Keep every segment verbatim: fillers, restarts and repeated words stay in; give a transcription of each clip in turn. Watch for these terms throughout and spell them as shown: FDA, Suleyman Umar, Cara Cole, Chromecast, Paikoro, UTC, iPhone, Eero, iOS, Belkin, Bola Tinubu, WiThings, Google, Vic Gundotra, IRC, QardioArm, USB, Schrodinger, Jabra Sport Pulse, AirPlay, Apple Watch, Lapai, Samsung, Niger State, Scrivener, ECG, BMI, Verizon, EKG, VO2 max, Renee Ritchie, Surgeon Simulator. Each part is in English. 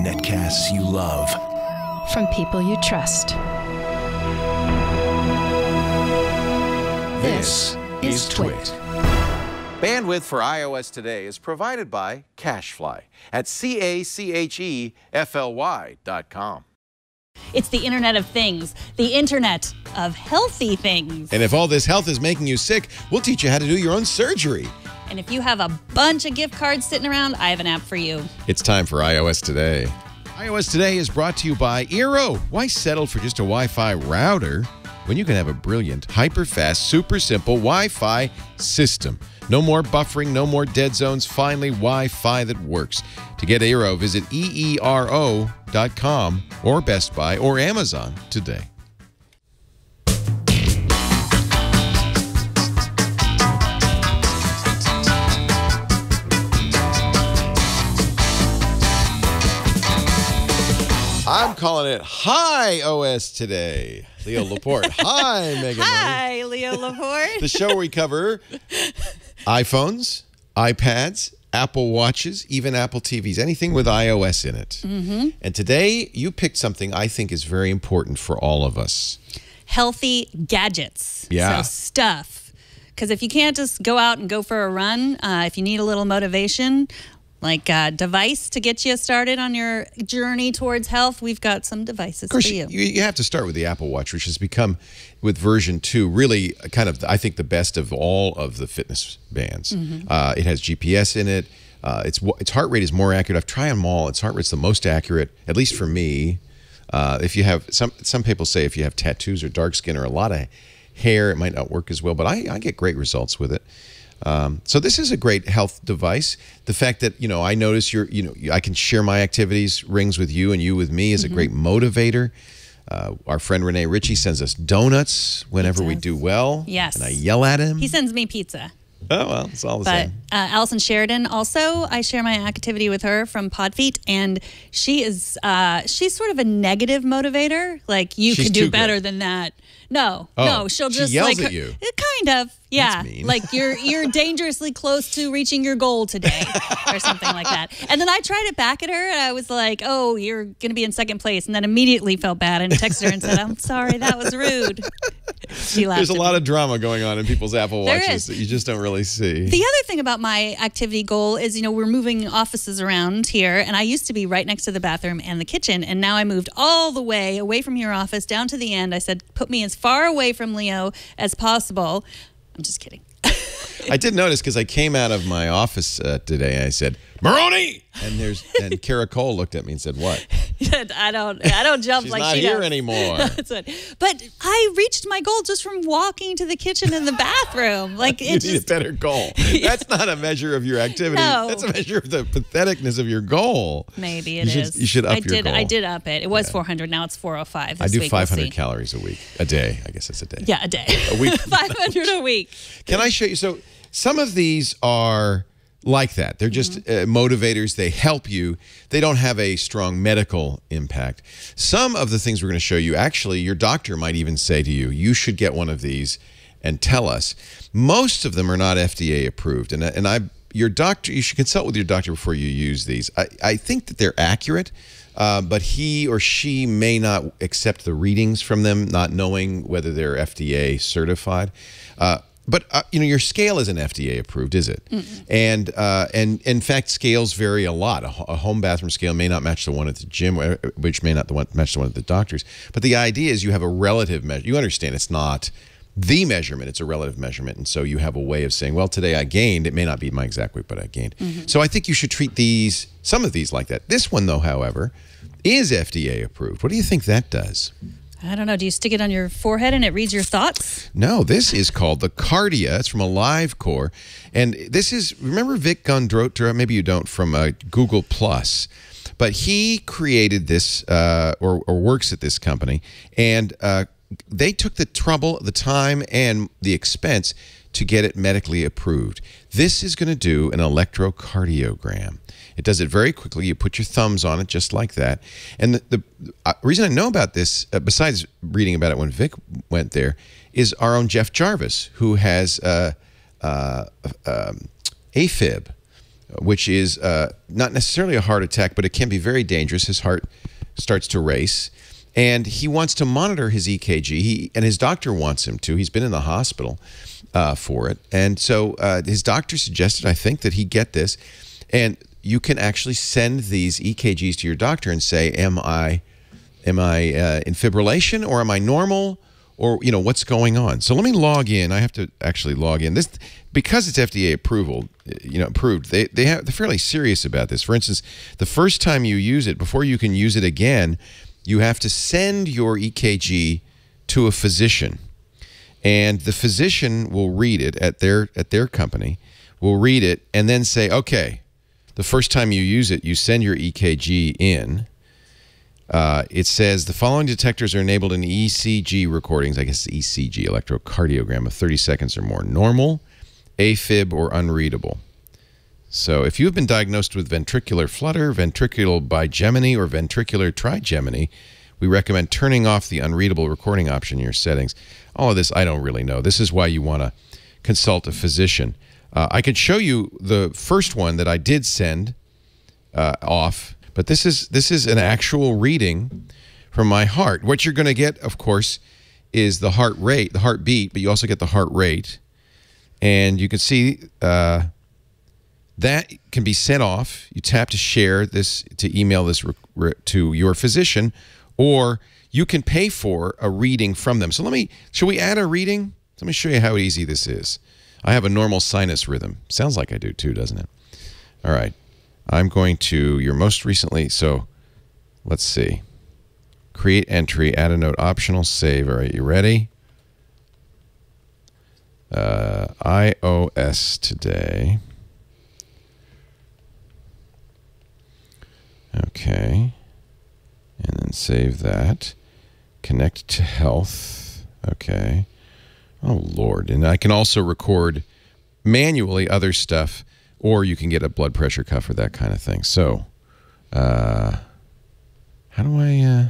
Netcasts you love. From people you trust. This is TWiT. Bandwidth for iOS today is provided by Cachefly at C A C H E F L Y dot com. It's the Internet of Things, the Internet of Healthy Things. And if all this health is making you sick, we'll teach you how to do your own surgery. And if you have a bunch of gift cards sitting around, I have an app for you. It's time for iOS Today. iOS Today is brought to you by Eero. Why settle for just a Wi-Fi router when you can have a brilliant, hyper-fast, super-simple Wi-Fi system? No more buffering, no more dead zones, finally Wi-Fi that works. To get Eero, visit E E R O dot com or Best Buy or Amazon today. I'm calling it Hi O S Today. Leo Laporte. Hi, Megan. Hi, Morrone. Leo Laporte. The show where we cover iPhones, iPads, Apple Watches, even Apple T Vs, anything with iOS in it. Mm-hmm. And today you picked something I think is very important for all of us. Healthy gadgets. Yeah. So stuff. Because if you can't just go out and go for a run, uh, if you need a little motivation, like a device to get you started on your journey towards health, we've got some devices for you. You have to start with the Apple Watch, which has become, with version two, really kind of, I think, the best of all of the fitness bands. Mm-hmm. uh, it has G P S in it. Uh, its its heart rate is more accurate. I've tried them all. Its heart rate's the most accurate, at least for me. Uh, if you have, some some people say if you have tattoos or dark skin or a lot of hair, it might not work as well, but I, I get great results with it. Um, so this is a great health device. The fact that, you know, I notice you're, you know, I can share my activities, rings with you and you with me is mm-hmm. a great motivator. Uh, our friend Renee Ritchie sends us donuts whenever we do well. Yes. And I yell at him. He sends me pizza. Oh, well, it's all the but, same. Uh, Allison Sheridan also, I share my activity with her from Podfeet, and she is, uh, she's sort of a negative motivator. Like, you she's could do better good. than that. No, oh, no, she'll just she yells like, at you. Kind of, yeah. That's mean. Like, you're you're dangerously close to reaching your goal today, or something like that. And then I tried it back at her, and I was like, "Oh, you're gonna be in second place," and then immediately felt bad and texted her and said, "I'm sorry, that was rude." She laughed. There's a lot me. of drama going on in people's Apple Watches is. that you just don't really see. The other thing about my activity goal is, you know, we're moving offices around here, and I used to be right next to the bathroom and the kitchen, and now I moved all the way away from your office down to the end. I said, "Put me in." Far away from Leo as possible. I'm just kidding. I did notice because I came out of my office uh, today. And I said, "Morrone," and there's and Cara Cole looked at me and said, "What?" I don't, I don't jump She's like not she here does. anymore. That's it. But I reached my goal just from walking to the kitchen and the bathroom. Like you it need just, a better goal. Yeah. That's not a measure of your activity. No. That's a measure of the patheticness of your goal. Maybe it you is. Should, you should up I your did, goal. I did up it. It was yeah. four hundred. Now it's four oh five. I do week, five hundred we'll calories a week, a day. I guess it's a day. Yeah, a day. A week. five hundred a week. Can I show you? So some of these are like that. They're just mm-hmm. uh, motivators. They help you. They don't have a strong medical impact. Some of the things we're going to show you, actually, your doctor might even say to you, you should get one of these and tell us. Most of them are not F D A approved. And, and I, your doctor, you should consult with your doctor before you use these. I, I think that they're accurate, uh, but he or she may not accept the readings from them, not knowing whether they're F D A certified. Uh, But uh, you know, your scale isn't F D A approved, is it? Mm-mm. And uh, and in fact, scales vary a lot. A, a home bathroom scale may not match the one at the gym, which may not the one, match the one at the doctor's. But the idea is you have a relative measure. You understand it's not the measurement; it's a relative measurement, and so you have a way of saying, "Well, today I gained. It may not be my exact weight, but I gained." Mm-hmm. So I think you should treat these, some of these, like that. This one, though, however, is F D A approved. What do you think that does? I don't know. Do you stick it on your forehead and it reads your thoughts? No, this is called the Kardia. It's from AliveCor. And this is, remember Vic Gundotra? Maybe you don't, from uh, Google plus. But he created this, uh, or, or works at this company. And uh, they took the trouble, the time, and the expense to get it medically approved. This is going to do an electrocardiogram. It does it very quickly. You put your thumbs on it just like that. And the, the reason I know about this, uh, besides reading about it when Vic went there, is our own Jeff Jarvis, who has uh, uh, um, AFib, which is uh, not necessarily a heart attack, but it can be very dangerous. His heart starts to race, and he wants to monitor his E K G. He, and his doctor wants him to. He's been in the hospital uh, for it. And so uh, his doctor suggested, I think, that he get this. And you can actually send these E K Gs to your doctor and say, am I, am I uh, in fibrillation, or am I normal? Or, you know, what's going on? So let me log in. I have to actually log in. This, because it's F D A approval, you know, approved, they, they have, they're fairly serious about this. For instance, the first time you use it, before you can use it again, you have to send your E K G to a physician. And the physician will read it at their, at their company, will read it and then say, okay, the first time you use it, you send your E K G in. Uh, it says the following detectors are enabled in E C G recordings, I guess it's E C G, electrocardiogram, of thirty seconds or more. Normal, AFib, or unreadable. So if you have been diagnosed with ventricular flutter, ventricular bigeminy, or ventricular trigeminy, we recommend turning off the unreadable recording option in your settings. All of this I don't really know. This is why you want to consult a physician. Uh, I could show you the first one that I did send uh, off. But this is, this is an actual reading from my heart. What you're going to get, of course, is the heart rate, the heartbeat, but you also get the heart rate. And you can see uh, that can be sent off. You tap to share this, to email this to your physician, or you can pay for a reading from them. So let me, should we add a reading? Let me show you how easy this is. I have a normal sinus rhythm. Sounds like I do too, doesn't it? All right. I'm going to your most recently, so let's see. Create entry, add a note, optional, save. All right, you ready? Uh, iOS today. Okay. And then save that. Connect to health. Okay. Oh, Lord. And I can also record manually other stuff. Or you can get a blood pressure cuff or that kind of thing. So, uh, how do I... Uh...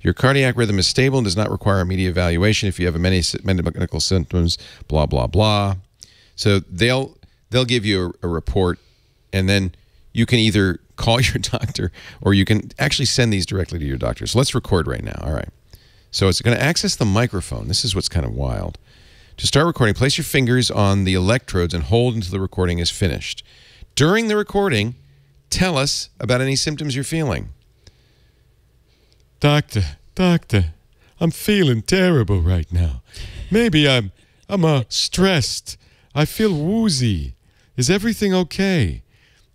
Your cardiac rhythm is stable and does not require immediate evaluation if you have many medical symptoms, blah, blah, blah. So they'll, they'll give you a, a report, and then you can either call your doctor or you can actually send these directly to your doctor. So let's record right now. All right. So it's going to access the microphone. This is what's kind of wild. To start recording, place your fingers on the electrodes and hold until the recording is finished. During the recording, tell us about any symptoms you're feeling. Doctor, doctor, I'm feeling terrible right now. Maybe I'm, I'm uh, stressed. I feel woozy. Is everything okay?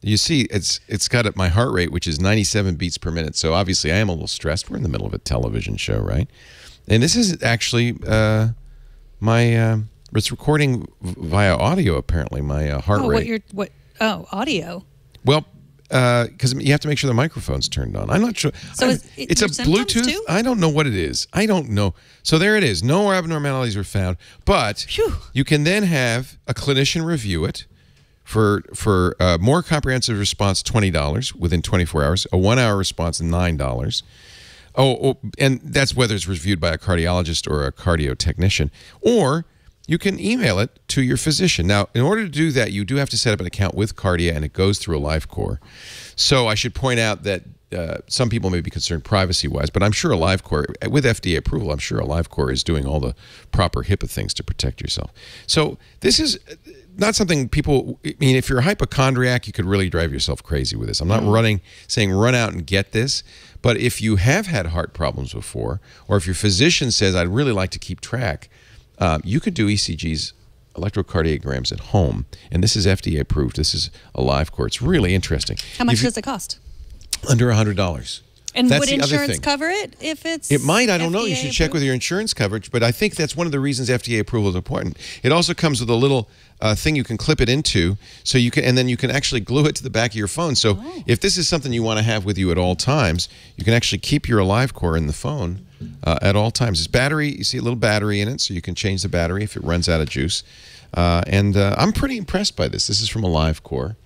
You see, it's, it's got at my heart rate, which is ninety-seven beats per minute. So obviously I am a little stressed. We're in the middle of a television show, right? And this is actually... Uh, My uh, it's recording via audio apparently. My uh, heart oh, rate. What your what? Oh, audio. Well, because uh, you have to make sure the microphone's turned on. I'm not sure. So is it it's a Bluetooth. Too? I don't know what it is. I don't know. So there it is. No abnormalities were found, but Phew. you can then have a clinician review it for for uh, more comprehensive response, twenty dollars within twenty-four hours. A one-hour response, nine dollars. Oh, oh, and that's whether it's reviewed by a cardiologist or a cardio technician. Or you can email it to your physician. Now, in order to do that, you do have to set up an account with Kardia, and it goes through AliveCor. So I should point out that uh, some people may be concerned privacy-wise, but I'm sure AliveCor, with F D A approval, I'm sure AliveCor is doing all the proper HIPAA things to protect yourself. So this is not something people... I mean, if you're a hypochondriac, you could really drive yourself crazy with this. I'm not mm. running, saying run out and get this. But if you have had heart problems before, or if your physician says, I'd really like to keep track, uh, you could do E C Gs, electrocardiograms at home. And this is F D A approved. This is AliveCor. It's really interesting. How much if does you, it cost? Under one hundred dollars. And that's would insurance cover it if it's It might. I don't F D A know. You should approved. check with your insurance coverage. But I think that's one of the reasons F D A approval is important. It also comes with a little... Uh, thing you can clip it into, so you can, and then you can actually glue it to the back of your phone. So oh. if this is something you want to have with you at all times, you can actually keep your AliveCor in the phone uh, at all times. It's battery. You see a little battery in it, so you can change the battery if it runs out of juice. Uh, and uh, I'm pretty impressed by this. This is from AliveCor.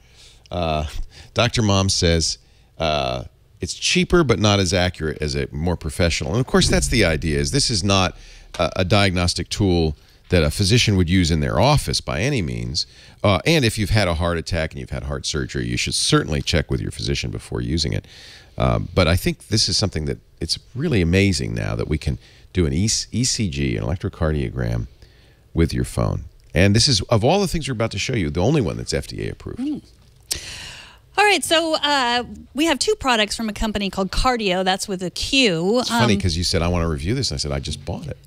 Uh, Doctor Mom says uh, it's cheaper, but not as accurate as a more professional. And of course, that's the idea. Is this is not a, a diagnostic tool that a physician would use in their office by any means. Uh, and if you've had a heart attack and you've had heart surgery, you should certainly check with your physician before using it. Um, but I think this is something that it's really amazing now that we can do an E C G, an electrocardiogram, with your phone. And this is, of all the things we're about to show you, the only one that's F D A approved. Mm. All right, so uh, we have two products from a company called Kardia. That's with a Q. It's um, funny because you said, I want to review this. And I said, I just bought it.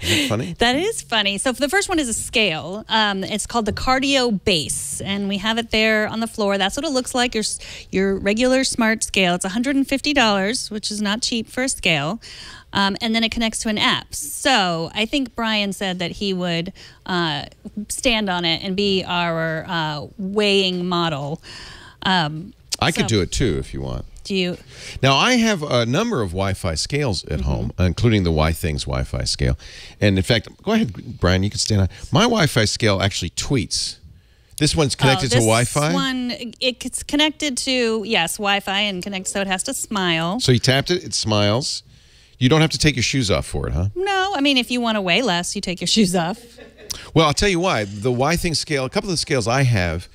Isn't that funny? That is funny. So the first one is a scale. Um, it's called the QardioBase, and we have it there on the floor. That's what it looks like, your, your regular smart scale. It's one hundred fifty dollars, which is not cheap for a scale. Um, and then it connects to an app. So I think Brian said that he would uh, stand on it and be our uh, weighing model. Um, I so. could do it, too, if you want. You. Now, I have a number of Wi-Fi scales at mm-hmm. home, including the WiThings Wi-Fi scale. And in fact, go ahead, Brian, you can stand on. My Wi-Fi scale actually tweets. This one's connected oh, this to Wi-Fi? One, it's connected to, yes, Wi-Fi and connected, so it has to smile. So you tapped it, it smiles. You don't have to take your shoes off for it, huh? No, I mean, if you want to weigh less, you take your shoes off. Well, I'll tell you why. The WiThings scale, a couple of the scales I have,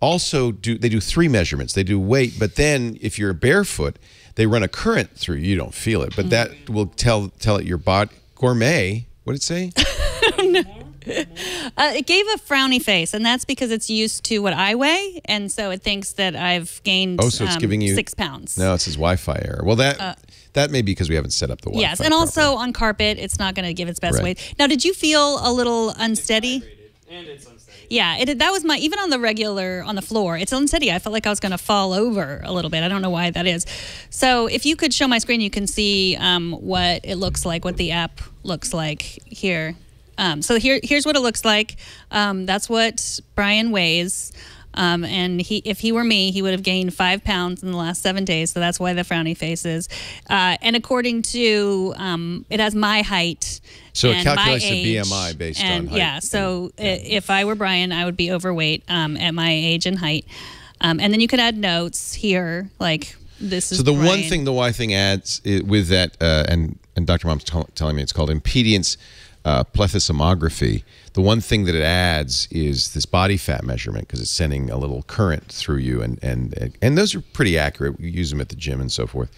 also do they do three measurements. They do weight, but then if you're barefoot, they run a current through you. You don't feel it, but that will tell tell it your body. Gourmet, what did it say? No. uh, it gave a frowny face, and that's because it's used to what I weigh, and so it thinks that I've gained oh, so it's um, giving you, six pounds. No, it says Wi-Fi error. Well, that uh, that may be because we haven't set up the Wi-Fi. Yes, and also properly. On carpet, it's not going to give its best right. weight. Now, did you feel a little unsteady? It's vibrated, and it's unsteady. Yeah, it, that was my, even on the regular, on the floor, it's unsteady. I felt like I was going to fall over a little bit. I don't know why that is. So if you could show my screen, you can see um, what it looks like, what the app looks like here. Um, so here, here's what it looks like. Um, that's what Brian weighs. Um, and he, if he were me, he would have gained five pounds in the last seven days. So that's why the frowny face is. Uh, and according to, um, it has my height. So and it calculates my age, the B M I based and, on height. Yeah. So and, yeah. if I were Brian, I would be overweight um, at my age and height. Um, and then you could add notes here, like this is. So the Brian. one thing the Y thing adds is, with that, uh, and and Doctor Mom's telling me it's called impedance uh, plethysmography. The one thing that it adds is this body fat measurement because it's sending a little current through you, and and and those are pretty accurate. You use them at the gym and so forth,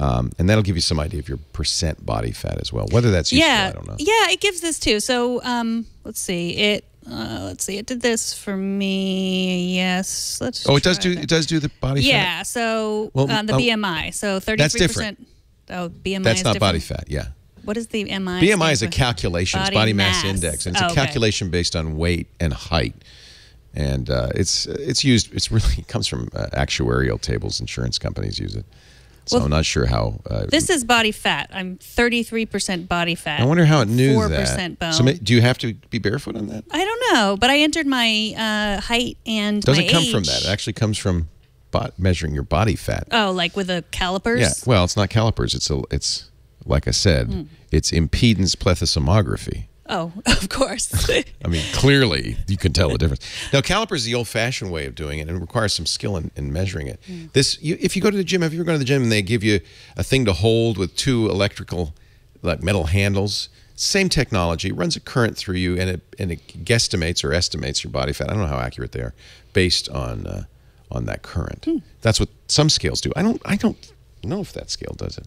um, and that'll give you some idea of your percent body fat as well. Whether that's useful, yeah. I don't know. Yeah, it gives this too. So um, let's see it. Uh, let's see, it did this for me. Yes, let's. Oh, it does do. It. it does do the body. Yeah, fat. Yeah. So well, um, the um, B M I. So thirty-three percent. That's different. Oh, B M I. That's is not different. Body fat. Yeah. What is the M I? B M I is a calculation. It's body mass index. And it's a calculation based on weight and height. And uh, it's it's used, it's really, it comes from uh, actuarial tables. Insurance companies use it. So well, I'm not sure how. Uh, this is body fat. I'm thirty-three percent body fat. I wonder how it knew four percent that. four percent bone. So do you have to be barefoot on that? I don't know, but I entered my uh, height and my age. It doesn't come from that. It actually comes from bo measuring your body fat. Oh, like with the calipers? Yeah. Well, it's not calipers. It's a, it's... Like I said, mm. it's impedance plethysmography. Oh, of course. I mean, clearly, you can tell the difference. Now, calipers is the old-fashioned way of doing it, and it requires some skill in, in measuring it. Mm. This, you, if you go to the gym, if you ever go to the gym and they give you a thing to hold with two electrical, like metal handles, same technology, it runs a current through you, and it and it guesstimates or estimates your body fat. I don't know how accurate they are, based on uh, on that current. Mm. That's what some scales do. I don't. I don't know if that scale does it.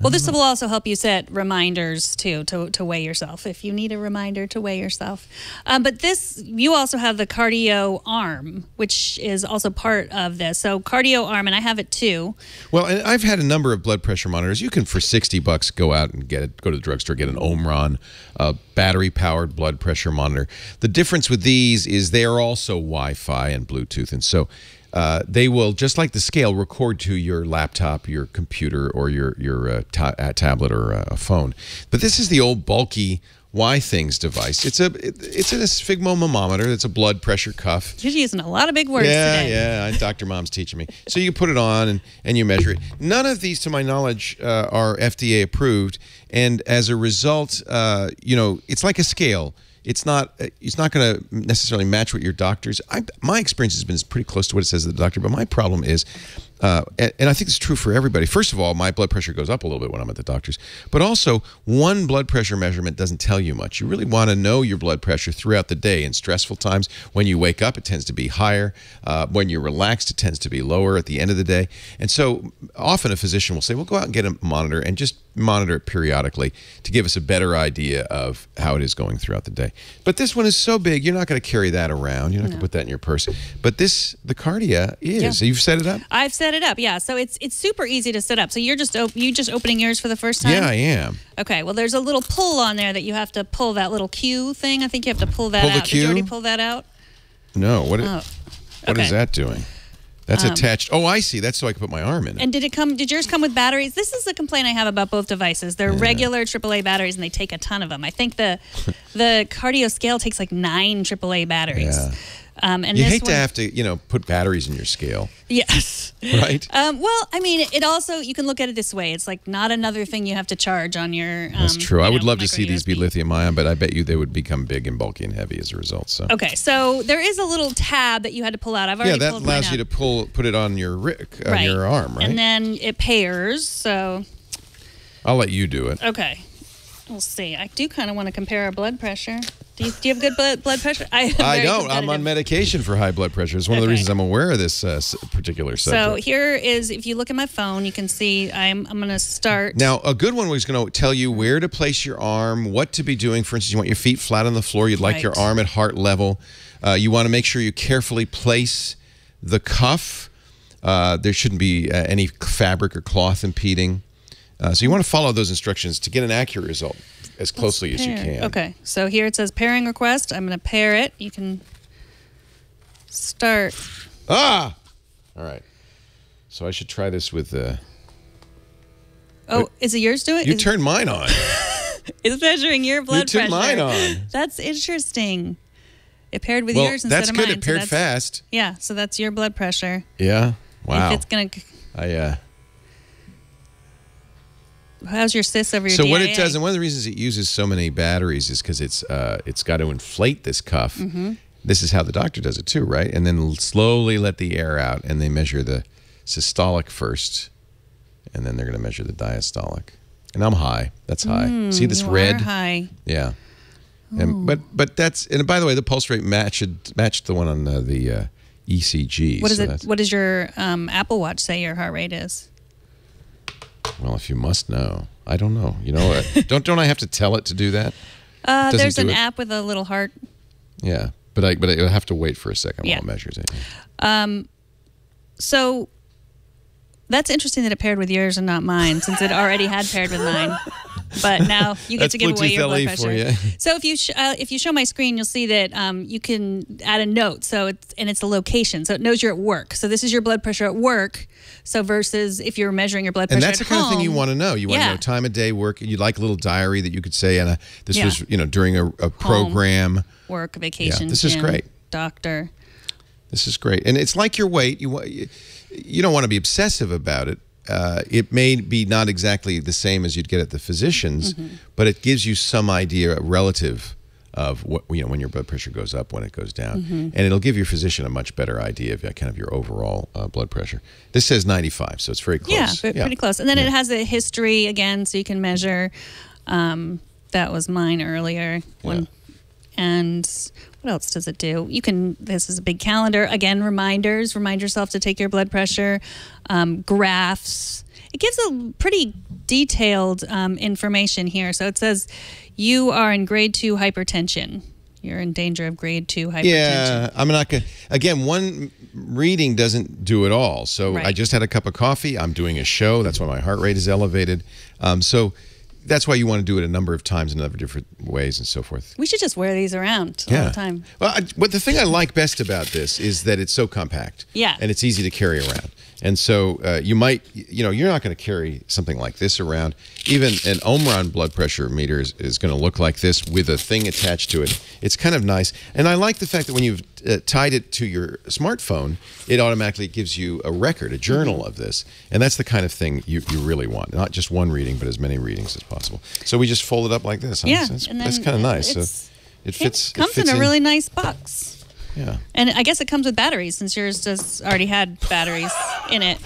Well, this will also help you set reminders, too, to, to weigh yourself, if you need a reminder to weigh yourself. Um, but this, you also have the QardioArm, which is also part of this. So QardioArm, and I have it, too. Well, and I've had a number of blood pressure monitors. You can, for sixty bucks, go out and get it, go to the drugstore, get an Omron uh, battery-powered blood pressure monitor. The difference with these is they are also Wi-Fi and Bluetooth, and so... Uh, they will, just like the scale, record to your laptop, your computer, or your your uh, ta uh, tablet or uh, a phone. But this is the old bulky WiThings device. It's a it, it's a sphygmo thermometer. It's a blood pressure cuff. You're using a lot of big words yeah, today. Yeah, yeah. Doctor Mom's teaching me. So you put it on and and you measure it. None of these, to my knowledge, uh, are F D A approved. And as a result, uh, you know, it's like a scale. It's not. It's not going to necessarily match what your doctor's. I, my experience has been pretty close to what it says to the doctor. But my problem is, Uh, and, and I think it's true for everybody. First of all, my blood pressure goes up a little bit when I'm at the doctor's. But also, one blood pressure measurement doesn't tell you much. You really want to know your blood pressure throughout the day. In stressful times, when you wake up, it tends to be higher. Uh, when you're relaxed, it tends to be lower at the end of the day. And so often a physician will say, well, go out and get a monitor and just monitor it periodically to give us a better idea of how it is going throughout the day. But this one is so big, you're not going to carry that around. You're not no. going to put that in your purse. But this, the Kardia is. Yeah. You've set it up? I've set it up, yeah. So it's it's super easy to set up. So you're just you just opening yours for the first time? Yeah, I am. Okay, well, there's a little pull on there that you have to pull, that little Q thing. I think you have to pull that pull out. The Q? Did you already pull that out? No. What, oh. it, what okay. is that doing? That's um, attached. Oh, I see. That's so I can put my arm in it. And did it come? Did yours come with batteries? This is the complaint I have about both devices. They're yeah. regular triple A batteries, and they take a ton of them. I think the the Kardia scale takes like nine triple A batteries. Yeah. Um, and you hate one, to have to, you know, put batteries in your scale. Yes. Right? Um, well, I mean, it also, you can look at it this way. It's like not another thing you have to charge on your... Um, That's true. I would know, love to see U S B. These be lithium-ion, but I bet you they would become big and bulky and heavy as a result. So. Okay, so there is a little tab that you had to pull out. I've already Yeah, that allows you to pull, put it on your, on right. your arm, right? And then it pairs, so... I'll let you do it. Okay. We'll see. I do kind of want to compare our blood pressure. Do you, do you have good blood, blood pressure? I, I don't. I'm on medication for high blood pressure. It's one okay. of the reasons I'm aware of this uh, particular subject. So here is, if you look at my phone, you can see I'm, I'm going to start. Now, a good one was going to tell you where to place your arm, what to be doing. For instance, you want your feet flat on the floor. You'd like right. your arm at heart level. Uh, you want to make sure you carefully place the cuff. Uh, there shouldn't be uh, any fabric or cloth impeding. Uh, so you want to follow those instructions to get an accurate result as closely as you can. Okay, so here it says pairing request. I'm going to pair it. You can start. Ah! All right. So I should try this with the... Oh, is it yours do it? You turned mine on. It's measuring your blood pressure. You turned mine on. That's interesting. It paired with yours instead of mine. Well, that's good. It paired fast. Yeah, so that's your blood pressure. Yeah? Wow. If it's going to... I, uh... How's your cysts over your So D I A? What it does, and one of the reasons it uses so many batteries is because it's uh, it's got to inflate this cuff. Mm-hmm. This is how the doctor does it too, right? And then slowly let the air out, and they measure the systolic first, and then they're going to measure the diastolic. And I'm high. That's high. Mm, see this you red? Are high. Yeah. And, but but that's and by the way, the pulse rate matched matched the one on the, the uh, E C G. What is so it? What does your um, Apple Watch say your heart rate is? Well, if you must know, I don't know. You know, uh, don't don't I have to tell it to do that? Uh, there's do an it. app with a little heart. Yeah, but I but I have to wait for a second yeah. while it measures it. Um, so that's interesting that it paired with yours and not mine, since it already had paired with mine. But now you get that's to give Bluetooth away your L A blood pressure. For you. So if you sh uh, if you show my screen, you'll see that um, you can add a note. So it's and it's a location, so it knows you're at work. So this is your blood pressure at work. So versus if you're measuring your blood pressure at home. And that's the kind of thing you want to know. You want yeah. to know time of day, work. You'd like a little diary that you could say, and this yeah. was you know during a, a program, home, work, vacation. Yeah, this gym, is great, doctor. This is great, and it's like your weight. You you don't want to be obsessive about it. Uh, it may be not exactly the same as you'd get at the physician's, mm-hmm. but it gives you some idea relative of what, you know, when your blood pressure goes up, when it goes down. Mm-hmm. And it'll give your physician a much better idea of kind of your overall uh, blood pressure. This says ninety-five, so it's very close. Yeah, yeah. pretty close. And then yeah. it has a history again, so you can measure. Um, that was mine earlier. One. Yeah. And what else does it do? You can, this is a big calendar. Again, reminders, remind yourself to take your blood pressure, um, graphs. It gives a pretty detailed um, information here. So it says you are in grade two hypertension. You're in danger of grade two hypertension. Yeah, I'm not gonna, again, one reading doesn't do it all. So right. I just had a cup of coffee. I'm doing a show. That's why my heart rate is elevated. Um, so... That's why you want to do it a number of times in other different ways and so forth. We should just wear these around yeah. all the time. Well, I, but the thing I like best about this is that it's so compact. Yeah. And it's easy to carry around. And so uh, you might, you know, you're not going to carry something like this around. Even an Omron blood pressure meter is, is going to look like this with a thing attached to it. It's kind of nice. And I like the fact that when you've uh, tied it to your smartphone, it automatically gives you a record, a journal of this. And that's the kind of thing you, you really want. Not just one reading, but as many readings as possible. So we just fold it up like this. Huh? Yeah. That's, that's kind of nice. So it fits. It comes it fits in a really in. nice box. Yeah. And I guess it comes with batteries, since yours just already had batteries in it.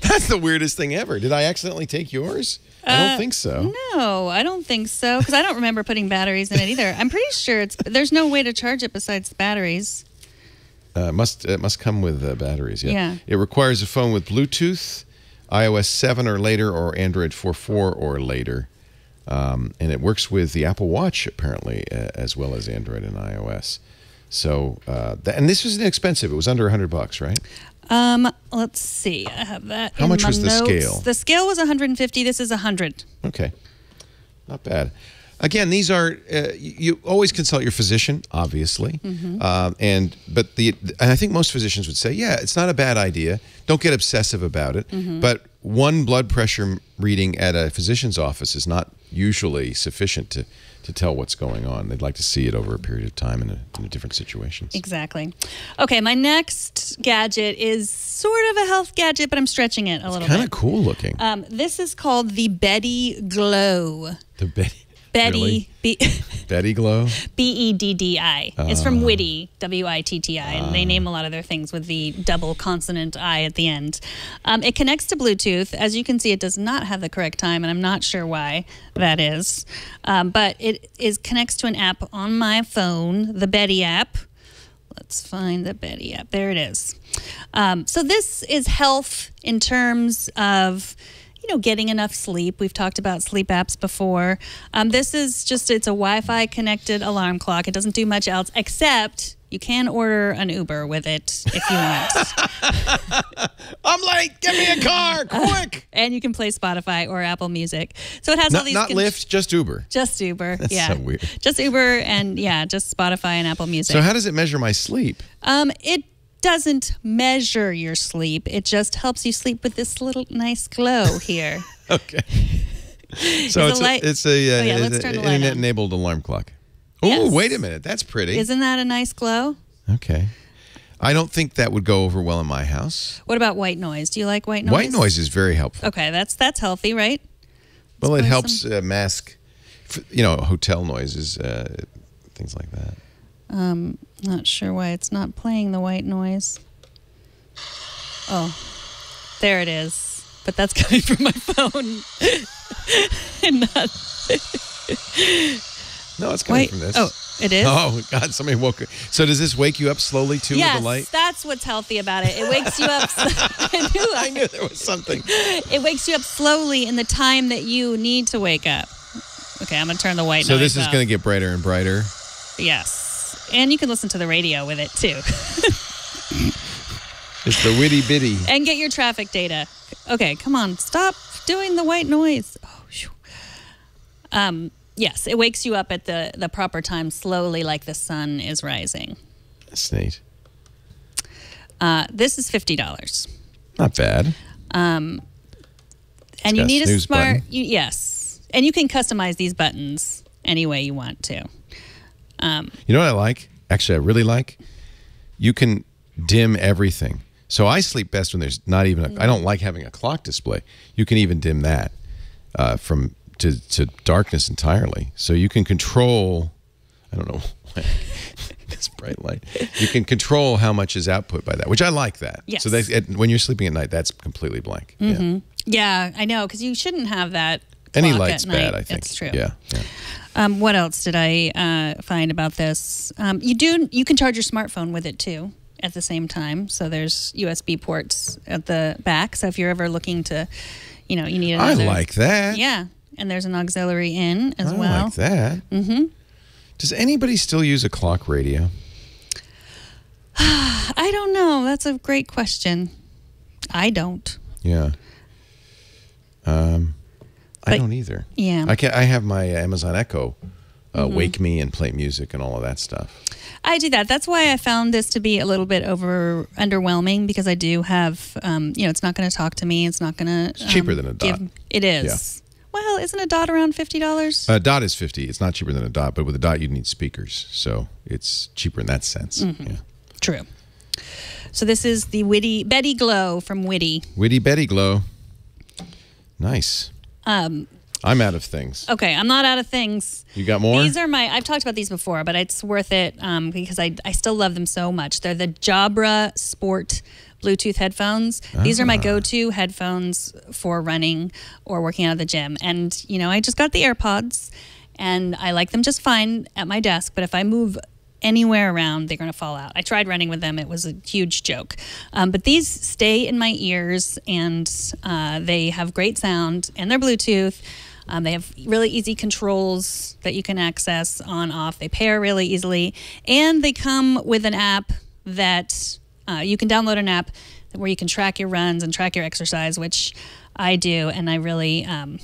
That's the weirdest thing ever. Did I accidentally take yours? Uh, I don't think so. No, I don't think so, because I don't remember putting batteries in it either. I'm pretty sure it's there's no way to charge it besides batteries. Uh, it must, it must come with uh, batteries, yeah. yeah. It requires a phone with Bluetooth, i O S seven or later, or Android four point four or later. Um, and it works with the Apple Watch, apparently, uh, as well as Android and iOS. So, uh, th and this was inexpensive. It was under a hundred bucks, right? Um, let's see. I have that. How much was the scale? The scale was a hundred and fifty. This is a hundred. Okay. Not bad. Again, these are, uh, you always consult your physician, obviously. Mm-hmm. um, and but the and I think most physicians would say, yeah, it's not a bad idea. Don't get obsessive about it. Mm-hmm. But one blood pressure reading at a physician's office is not usually sufficient to to tell what's going on. They'd like to see it over a period of time in a, in a different situations. Exactly. Okay, my next gadget is sort of a health gadget, but I'm stretching it a it's little bit. It's kind of cool looking. Um, this is called the Beddi Glow. The Beddi. Beddi. Really? Be Beddi Glow? B E D D I. Uh, it's from Witti, W I T T I, uh, and they name a lot of their things with the double consonant I at the end. Um, it connects to Bluetooth. As you can see, it does not have the correct time, and I'm not sure why that is. Um, but it is connects to an app on my phone, the Beddi app. Let's find the Beddi app. There it is. Um, so this is health in terms of... you know, getting enough sleep. We've talked about sleep apps before. Um, this is just, it's a Wi-Fi connected alarm clock. It doesn't do much else, except you can order an Uber with it if you want. I'm late, get me a car, quick! Uh, and you can play Spotify or Apple Music. So it has not, all these- Not Lyft, just Uber. Just Uber, That's yeah. That's so weird. Just Uber and yeah, just Spotify and Apple Music. So how does it measure my sleep? Um, it doesn't measure your sleep. It just helps you sleep with this little nice glow here. Okay. So it's, it's a, it's a, uh, oh, yeah, let's turn the light on. Internet-enabled alarm clock. Oh, yes. Wait a minute. That's pretty. Isn't that a nice glow? Okay. I don't think that would go over well in my house. What about white noise? Do you like white noise? White noise is very helpful. Okay, that's that's healthy, right? Let's well, it helps uh, mask, you know, hotel noises, uh, things like that. Um, not sure why it's not playing the white noise. Oh, there it is. But that's coming from my phone. and not no, it's coming white. From this. Oh, it is? Oh, God, somebody woke up. So does this wake you up slowly, too, yes, with the light? Yes, that's what's healthy about it. It wakes you up. I, knew I knew there was something. It wakes you up slowly in the time that you need to wake up. Okay, I'm going to turn the white so noise So this is going to get brighter and brighter? Yes. And you can listen to the radio with it, too. It's the Witti Bitty. And get your traffic data. Okay, come on. Stop doing the white noise. Oh, um, yes, it wakes you up at the, the proper time slowly like the sun is rising. That's neat. Uh, this is fifty dollars. Not bad. Um, and you need a smart... You, yes. And you can customize these buttons any way you want to. Um, you know what I like? Actually, I really like? You can dim everything. So I sleep best when there's not even a... I don't like having a clock display. You can even dim that uh, from to, to darkness entirely. So you can control... I don't know why this bright light. You can control how much is output by that, which I like that. Yes. So that's, when you're sleeping at night, that's completely blank. Mm-hmm. Yeah. Yeah, I know, because you shouldn't have that clock Any light's at night. Bad, I think. It's true. Yeah, yeah. Um, what else did I uh, find about this? Um, you do you can charge your smartphone with it too at the same time. So there's U S B ports at the back. So if you're ever looking to, you know, you need another. I like that. Yeah, and there's an auxiliary in as I well. I like that. Mm-hmm. Does anybody still use a clock radio? I don't know. That's a great question. I don't. Yeah. Um. But, I don't either. Yeah, I can. I have my Amazon Echo, uh, mm-hmm. wake me and play music and all of that stuff. I do that. That's why I found this to be a little bit over underwhelming because I do have, um, you know, it's not going to talk to me. It's not going to. It's um, cheaper than a dot. Give, it is. Yeah. Well, isn't a dot around fifty dollars? A dot is fifty. It's not cheaper than a dot, but with a dot you need speakers, so it's cheaper in that sense. Mm-hmm. Yeah. True. So this is the Witti Beddi Glow from Witti. Witti Beddi Glow. Nice. Um, I'm out of things. Okay, I'm not out of things. You got more? These are my, I've talked about these before, but it's worth it um, because I, I still love them so much. They're the Jabra Sport Bluetooth headphones. Ah. These are my go-to headphones for running or working out of the gym. And, you know, I just got the AirPods, and I like them just fine at my desk, but if I move anywhere around, they're going to fall out. I tried running with them. It was a huge joke. Um, but these stay in my ears, and uh, they have great sound, and they're Bluetooth. Um, they have really easy controls that you can access on, off. They pair really easily, and they come with an app that uh, you can download an app where you can track your runs and track your exercise, which I do, and I really, um,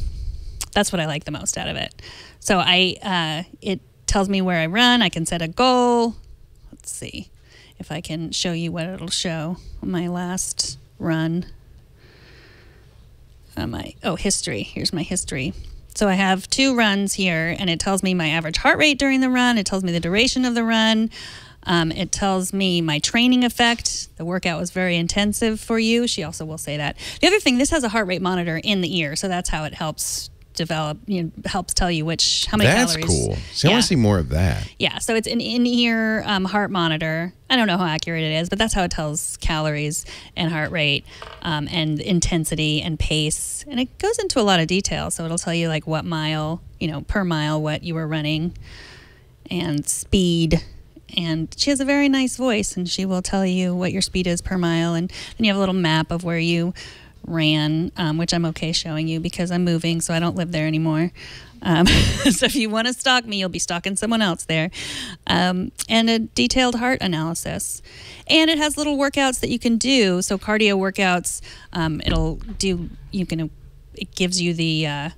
that's what I like the most out of it. So I, uh, it tells me where I run. I can set a goal. Let's see if I can show you what it'll show. My last run. Uh, my oh, history. Here's my history. So I have two runs here, and it tells me my average heart rate during the run. It tells me the duration of the run. Um, it tells me my training effect. The workout was very intensive for you. She also will say that. The other thing, this has a heart rate monitor in the ear, so that's how it helps develop, you know, helps tell you which, how many calories. That's cool. So yeah. I want to see more of that. Yeah, so it's an in-ear um, heart monitor. I don't know how accurate it is, but that's how it tells calories and heart rate um, and intensity and pace. And it goes into a lot of detail. So it'll tell you like what mile, you know, per mile, what you were running and speed. And she has a very nice voice, and she will tell you what your speed is per mile. And then you have a little map of where you ran, um, which I'm okay showing you because I'm moving, so I don't live there anymore. Um, so if you want to stalk me, you'll be stalking someone else there. Um, and a detailed heart analysis. And it has little workouts that you can do. So cardio workouts, um, it'll do, you can, it gives you the, uh,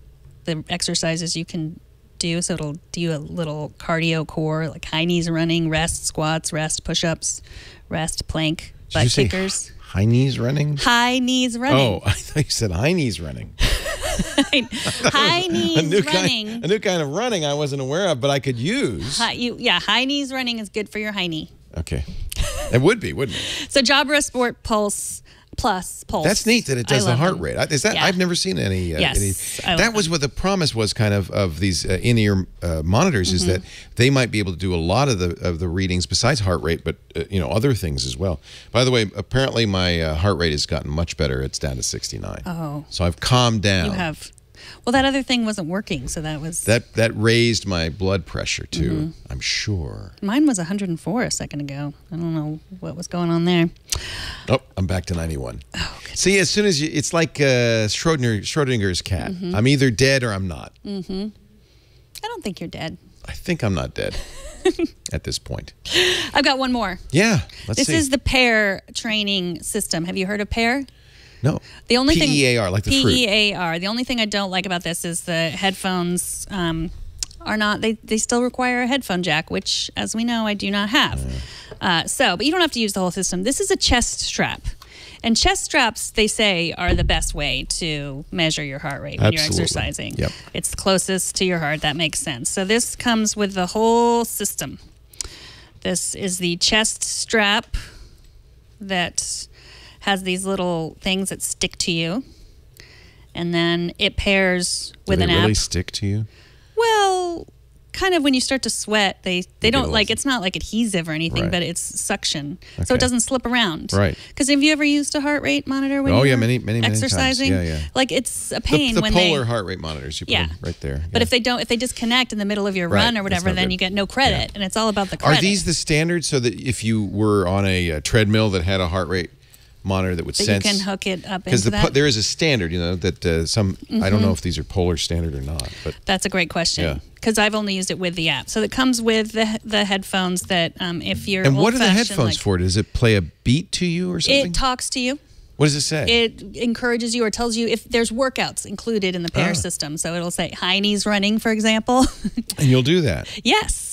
the exercises you can do. So it'll do a little cardio core, like high knees running, rest squats, rest push-ups, rest plank, butt kickers. High knees running? High knees running. Oh, I thought you said high knees running. High knees running. Kind, a new kind of running I wasn't aware of, but I could use. Hi, you, yeah, high knees running is good for your high knee. Okay. It would be, wouldn't it? So Jabra Sport Pulse Plus Pulse. That's neat that it does the heart rate. Is that, yeah. I've never seen any. Uh, yes, any that was them. What the promise was kind of of these uh, in-ear uh, monitors, mm-hmm. is that they might be able to do a lot of the of the readings besides heart rate, but uh, you know, other things as well. By the way, apparently my uh, heart rate has gotten much better. It's down to sixty-nine. Oh. So I've calmed down. You have. Well, that other thing wasn't working, so that was... That that raised my blood pressure, too, mm-hmm. I'm sure. Mine was one hundred four a second ago. I don't know what was going on there. Oh, I'm back to ninety-one. Oh, goodness. See, as soon as you... It's like uh, Schrodinger, Schrodinger's cat. Mm-hmm. I'm either dead or I'm not. Mm-hmm. I don't think you're dead. I think I'm not dead at this point. I've got one more. Yeah, let's this see. This is the Pear training system. Have you heard of Pear? No. The only thing P E A R, like the fruit. P E A R. The only thing I don't like about this is the headphones um, are not, they, they still require a headphone jack, which, as we know, I do not have. Uh, so, but you don't have to use the whole system. This is a chest strap. And chest straps, they say, are the best way to measure your heart rate when Absolutely. You're exercising. Yep. It's closest to your heart. That makes sense. So this comes with the whole system. This is the chest strap that... has these little things that stick to you, and then it pairs with Do they an really app. Really stick to you? Well, kind of when you start to sweat, they they you don't like thing. It's not like adhesive or anything, right. but it's suction, okay. so it doesn't slip around. Right. Because have you ever used a heart rate monitor when oh, you're yeah, many, many, many exercising? Times. Yeah, yeah. Like it's a pain the, the when they the Polar heart rate monitors you put yeah. right there. Yeah. But if they don't, if they disconnect in the middle of your right. run or whatever, then good. You get no credit, yeah. and it's all about the credit. Are these the standards so that if you were on a uh, treadmill that had a heart rate monitor that would that sense you can hook it up because the, there is a standard, you know, that uh, some mm-hmm. I don't know if these are Polar standard or not, but that's a great question because yeah. I've only used it with the app, so it comes with the the headphones that um if you're and what are the headphones like, for? Does it play a beat to you or something? It talks to you. What does it say? It encourages you or tells you if there's workouts included in the Pear oh. system, so it'll say high knees running, for example. And you'll do that? Yes.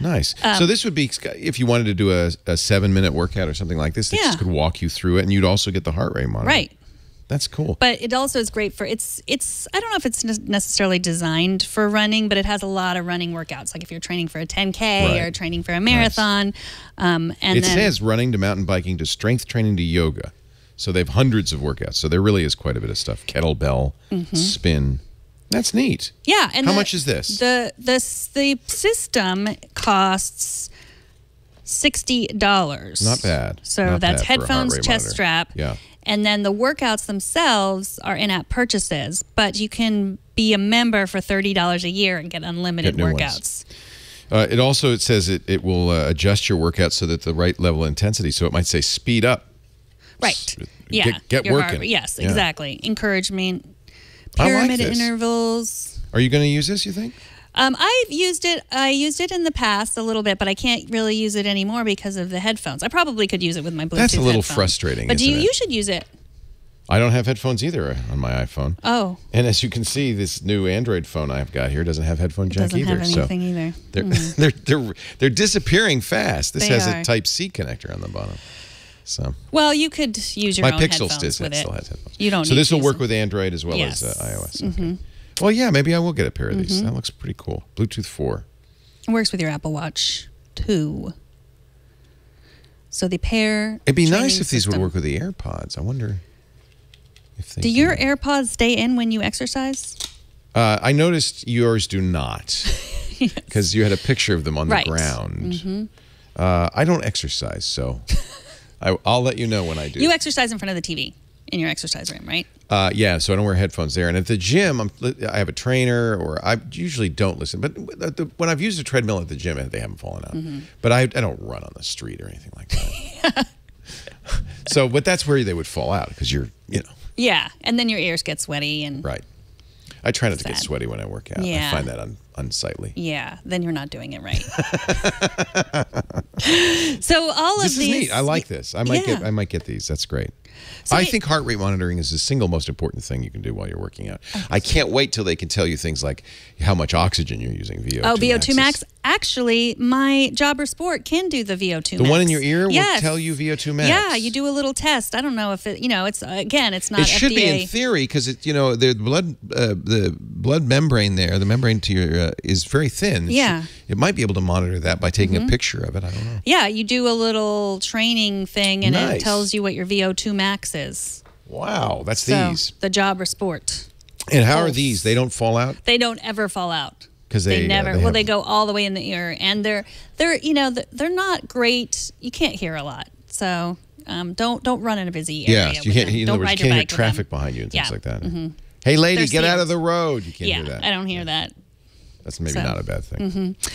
Nice. Um, so this would be, if you wanted to do a, a seven-minute workout or something like this, they yeah. just could walk you through it, and you'd also get the heart rate monitor. Right. That's cool. But it also is great for, it's, it's. I don't know if it's necessarily designed for running, but it has a lot of running workouts, like if you're training for a ten K right. or training for a marathon. Nice. Um, and it then, says running to mountain biking to strength training to yoga. So they have hundreds of workouts. So there really is quite a bit of stuff. Kettlebell, mm-hmm. spin. That's neat. Yeah. And how the, much is this? The, the, the system costs sixty dollars. Not bad. So Not that's bad headphones, chest monitor. strap. Yeah. And then the workouts themselves are in-app purchases, but you can be a member for thirty dollars a year and get unlimited get workouts. Uh, it also it says it, it will uh, adjust your workout so that the right level of intensity. So it might say speed up. Right. S yeah. Get, get working. Heart, yes, yeah. exactly. Encouragement. Pyramid I like this. intervals. Are you going to use this, you think? Um, I've used it. I used it in the past a little bit, but I can't really use it anymore because of the headphones. I probably could use it with my Bluetooth That's a little headphones. frustrating, But isn't do you, it? you should use it. I don't have headphones either on my iPhone. Oh. And as you can see, this new Android phone I've got here doesn't have headphone jack either. Doesn't have anything so either. They're, mm. they're, they're, they're disappearing fast. This they has are. a Type C connector on the bottom. So. Well, you could use your my own Pixel headphones still, with it. Still has headphones. You don't so need this will work them. with Android as well yes. as uh, iOS. Okay. Mm-hmm. Well, yeah, maybe I will get a pair of these. Mm-hmm. That looks pretty cool. Bluetooth four. It works with your Apple Watch, too. So the Pear It'd be nice if system. these would work with the AirPods. I wonder if they do. Do your AirPods stay in when you exercise? Uh, I noticed yours do not, because yes. you had a picture of them on right. the ground. Mm-hmm. uh, I don't exercise, so I, I'll let you know when I do. You exercise in front of the T V in your exercise room, right? Uh, yeah, so I don't wear headphones there. And at the gym, I'm, I have a trainer, or I usually don't listen. But the, when I've used a treadmill at the gym, they haven't fallen out. Mm-hmm. But I, I don't run on the street or anything like that. So, but that's where they would fall out because you're, you know. Yeah, and then your ears get sweaty. and Right. I try not sad. to get sweaty when I work out. Yeah. I find that un unsightly. Yeah, then you're not doing it right. So all of this is these, neat. I like this. I might yeah. get. I might get these. That's great. So I wait, think heart rate monitoring is the single most important thing you can do while you're working out. Okay. I can't wait till they can tell you things like how much oxygen you're using. V O two oh, V O two max. Actually, my Jabra Sport can do the V O two max. The one in your ear yes. will tell you V O two max. Yeah, you do a little test. I don't know if it, you know, it's, again, it's not It should F D A. Be in theory because, you know, the blood uh, the blood membrane there, the membrane to your, uh, is very thin. Yeah. It's, it might be able to monitor that by taking mm-hmm. a picture of it. I don't know. Yeah, you do a little training thing and nice. it tells you what your V O two max is. Wow, that's so, these. the Jabra Sport. And how Pulse. are these? They don't fall out? They don't ever fall out. Because they, they never uh, they well have, they go all the way in the ear, and they're they're you know they're not great. You can't hear a lot, so um, don't don't run in a busy area. Yeah, you can't. You don't know, ride you your can't bike hear traffic behind you and yeah. things like that. Mm-hmm. Hey, lady, they're get sealed. out of the road. You can't yeah, hear that. I don't hear yeah. that. That's maybe so. not a bad thing. Mm-hmm.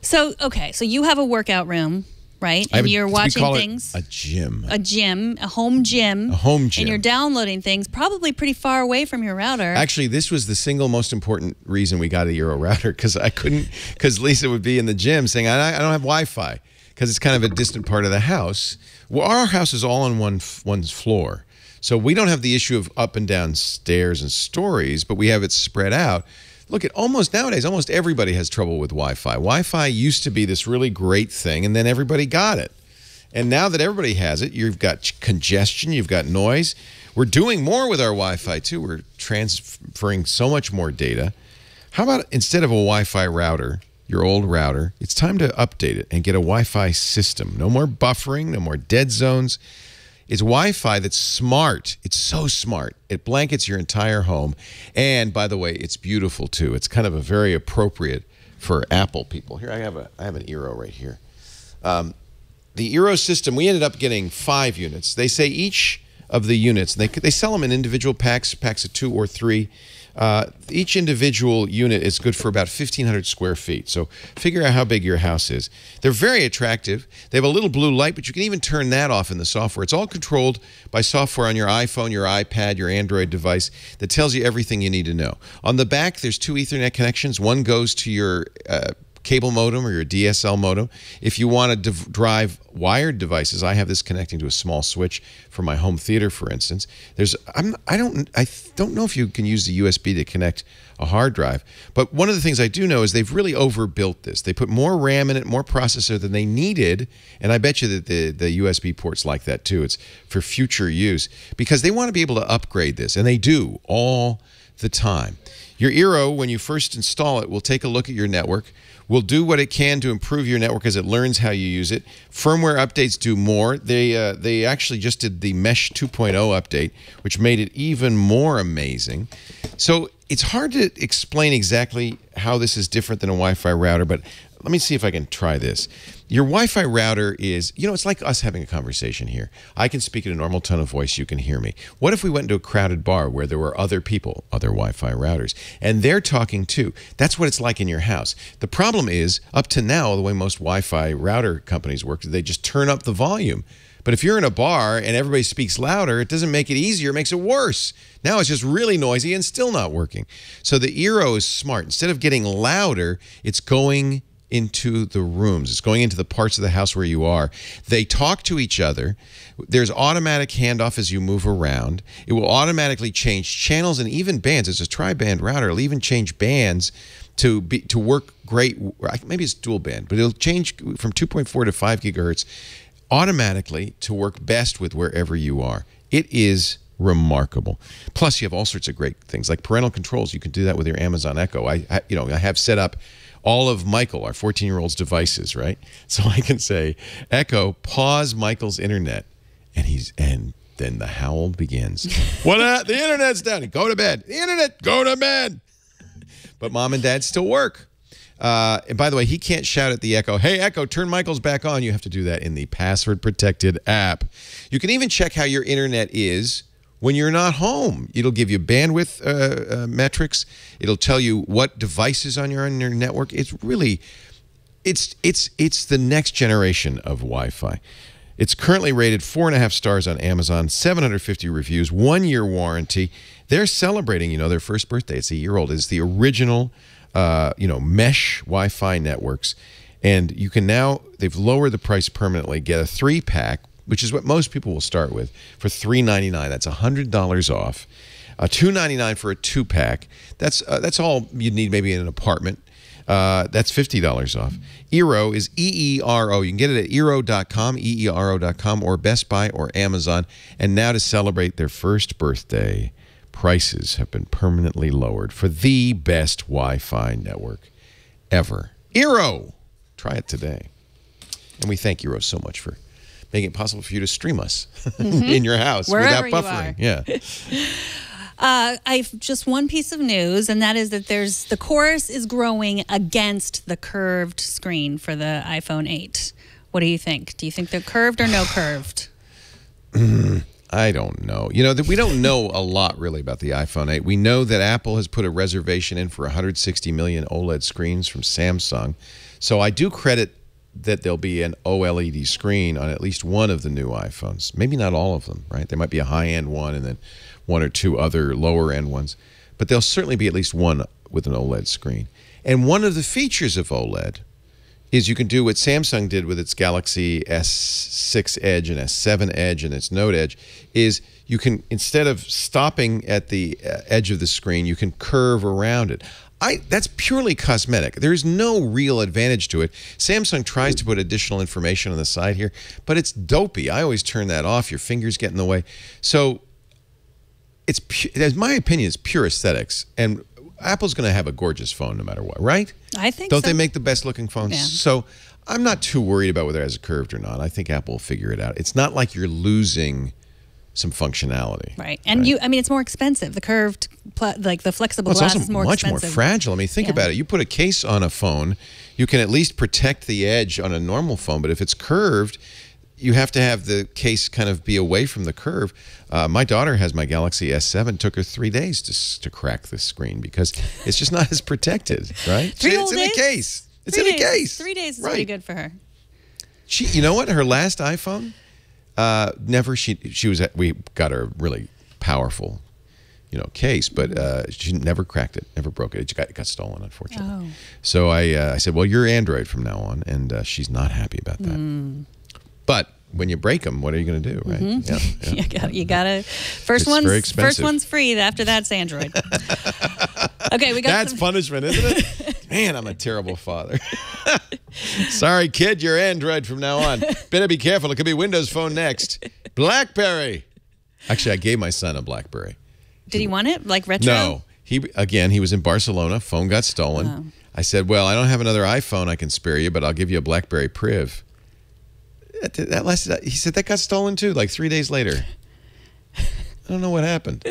So okay, so you have a workout room, right? And a, you're watching we call things. It a gym. A gym, a home gym. A home gym. And you're downloading things probably pretty far away from your router. Actually, this was the single most important reason we got a Eero router because I couldn't, because Lisa would be in the gym saying, I, I don't have Wi-Fi because it's kind of a distant part of the house. Well, our house is all on one one's floor. So we don't have the issue of up and down stairs and stories, but we have it spread out. Look, at almost nowadays, almost everybody has trouble with Wi-Fi. Wi-Fi used to be this really great thing, and then everybody got it. And now that everybody has it, you've got congestion, you've got noise. We're doing more with our Wi-Fi, too. We're transferring so much more data. How about instead of a Wi-Fi router, your old router, it's time to update it and get a Wi-Fi system. No more buffering, no more dead zones. It's Wi-Fi that's smart. It's so smart. It blankets your entire home. And by the way, it's beautiful too. It's kind of a very appropriate for Apple people. Here I have a I have an Eero right here. Um, the Eero system, we ended up getting five units. They say each of the units, they they sell them in individual packs, packs of two or three. Uh, each individual unit is good for about fifteen hundred square feet. So figure out how big your house is. They're very attractive. They have a little blue light, but you can even turn that off in the software. It's all controlled by software on your iPhone, your iPad, your Android device that tells you everything you need to know. On the back, there's two Ethernet connections. One goes to your uh, cable modem or your D S L modem. If you want to drive wired devices, I have this connecting to a small switch for my home theater, for instance. There's I'm, I don't I don't know if you can use the U S B to connect a hard drive, but one of the things I do know is they've really overbuilt this. They put more RAM in it, more processor than they needed, and I bet you that the the U S B ports like that too. It's for future use because they want to be able to upgrade this, and they do all the time. Your Eero, when you first install it, will take a look at your network, will do what it can to improve your network as it learns how you use it. Firmware updates do more. They, uh, they actually just did the Mesh two point oh update, which made it even more amazing. So it's hard to explain exactly how this is different than a Wi-Fi router, but let me see if I can try this. Your Wi-Fi router is, you know, it's like us having a conversation here. I can speak in a normal tone of voice. You can hear me. What if we went into a crowded bar where there were other people, other Wi-Fi routers, and they're talking too? That's what it's like in your house. The problem is, up to now, the way most Wi-Fi router companies work, they just turn up the volume. But if you're in a bar and everybody speaks louder, it doesn't make it easier, it makes it worse. Now it's just really noisy and still not working. So the Eero is smart. Instead of getting louder, it's going into the rooms. It's going into the parts of the house where you are. They talk to each other. There's automatic handoff as you move around. It will automatically change channels and even bands. It's a tri-band router. It'll even change bands to be, to work great. Maybe it's dual band, but it'll change from two point four to five gigahertz automatically to work best with wherever you are. It is remarkable. Plus, you have all sorts of great things like parental controls. You can do that with your Amazon Echo. I, I you know, I have set up all of Michael, our fourteen-year-old's devices, right? So I can say, Echo, pause Michael's internet, and he's and then the howl begins. What up? The internet's down. Go to bed. The internet, go to bed. But mom and dad still work. Uh, and by the way, he can't shout at the Echo, hey, Echo, turn Michael's back on. You have to do that in the password-protected app. You can even check how your internet is when you're not home. It'll give you bandwidth uh, uh, metrics. It'll tell you what devices on your, on your network. It's really, it's, it's, it's the next generation of Wi-Fi. It's currently rated four and a half stars on Amazon, seven hundred fifty reviews, one-year warranty. They're celebrating, you know, their first birthday. It's a year old. It's the original Uh, you know, mesh Wi-Fi networks, and you can now, they've lowered the price permanently, get a three-pack, which is what most people will start with, for three ninety-nine. That's one hundred dollars off. Uh, two ninety-nine for a two-pack. That's, uh, that's all you'd need maybe in an apartment. Uh, that's fifty dollars off. Eero is E E R O. You can get it at Eero dot com, E E R O dot com, or Best Buy or Amazon. And now to celebrate their first birthday, prices have been permanently lowered for the best Wi-Fi network ever. Eero! Try it today. And we thank Eero so much for making it possible for you to stream us mm-hmm. in your house wherever without buffering. You are. Yeah. Uh, I've just one piece of news, and that is that there's the chorus is growing against the curved screen for the iPhone eight. What do you think? Do you think they're curved or no curved? I don't know. You know, that we don't know a lot really about the iPhone eight. We know that Apple has put a reservation in for one hundred sixty million OLED screens from Samsung. So I do credit that there'll be an OLED screen on at least one of the new iPhones. Maybe not all of them, right? There might be a high-end one and then one or two other lower-end ones. But there'll certainly be at least one with an OLED screen. And one of the features of OLED is you can do what Samsung did with its Galaxy S six Edge and S seven Edge and its Note Edge, is you can, instead of stopping at the edge of the screen, you can curve around it. I, that's purely cosmetic. There is no real advantage to it. Samsung tries to put additional information on the side here, but it's dopey. I always turn that off. Your fingers get in the way. So it's, as my opinion, it's pure aesthetics. And Apple's going to have a gorgeous phone no matter what, right? I think so. Don't they make the best-looking phones? Yeah. So I'm not too worried about whether it has a curved or not. I think Apple will figure it out. It's not like you're losing some functionality. Right. And, right? you, I mean, it's more expensive. The curved, like the flexible well, glass is more expensive. It's much more fragile. I mean, think yeah. about it. You put a case on a phone, you can at least protect the edge on a normal phone, but if it's curved, you have to have the case kind of be away from the curve. Uh, my daughter has my Galaxy S seven. It took her three days to to crack the screen because it's just not as protected, right? Three it's in days? the case. It's three in days. the case. Three days is right. pretty good for her. She, you know what? Her last iPhone, uh, never she she was at, we got her a really powerful, you know, case, but uh, she never cracked it, never broke it. It got, it got stolen, unfortunately. Oh. So I uh, I said, well, you're Android from now on, and uh, she's not happy about that. Mm. But when you break them, what are you going to do, right? Mm-hmm. yeah, yeah. you got, you got to. First it's one's first one's free. After that's Android. Okay, we got. That's some punishment, isn't it? Man, I'm a terrible father. Sorry, kid, you're Android from now on. Better be careful. It could be Windows Phone next. BlackBerry. Actually, I gave my son a BlackBerry. Did he want it, like retro? No. He again, he was in Barcelona. Phone got stolen. Oh. I said, well, I don't have another iPhone I can spare you, but I'll give you a BlackBerry Priv. That, that lasted. He said that got stolen too, like three days later. I don't know what happened.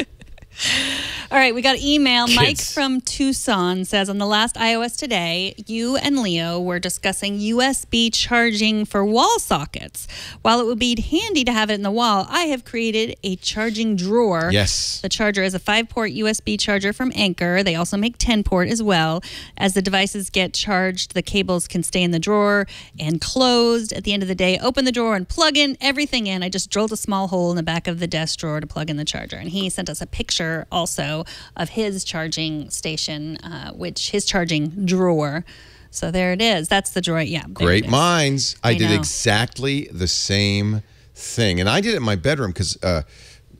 All right, we got email. Kids. Mike from Tucson says, on the last iOS today, you and Leo were discussing U S B charging for wall sockets. While it would be handy to have it in the wall, I have created a charging drawer. Yes. The charger is a five port U S B charger from Anker. They also make ten port as well. As the devices get charged, the cables can stay in the drawer and closed. At the end of the day, open the drawer and plug in everything in. I just drilled a small hole in the back of the desk drawer to plug in the charger. And he sent us a picture also of his charging station, uh, which his charging drawer. So there it is. That's the drawer. Yeah. Great minds. I, I did know. exactly the same thing. And I did it in my bedroom because uh,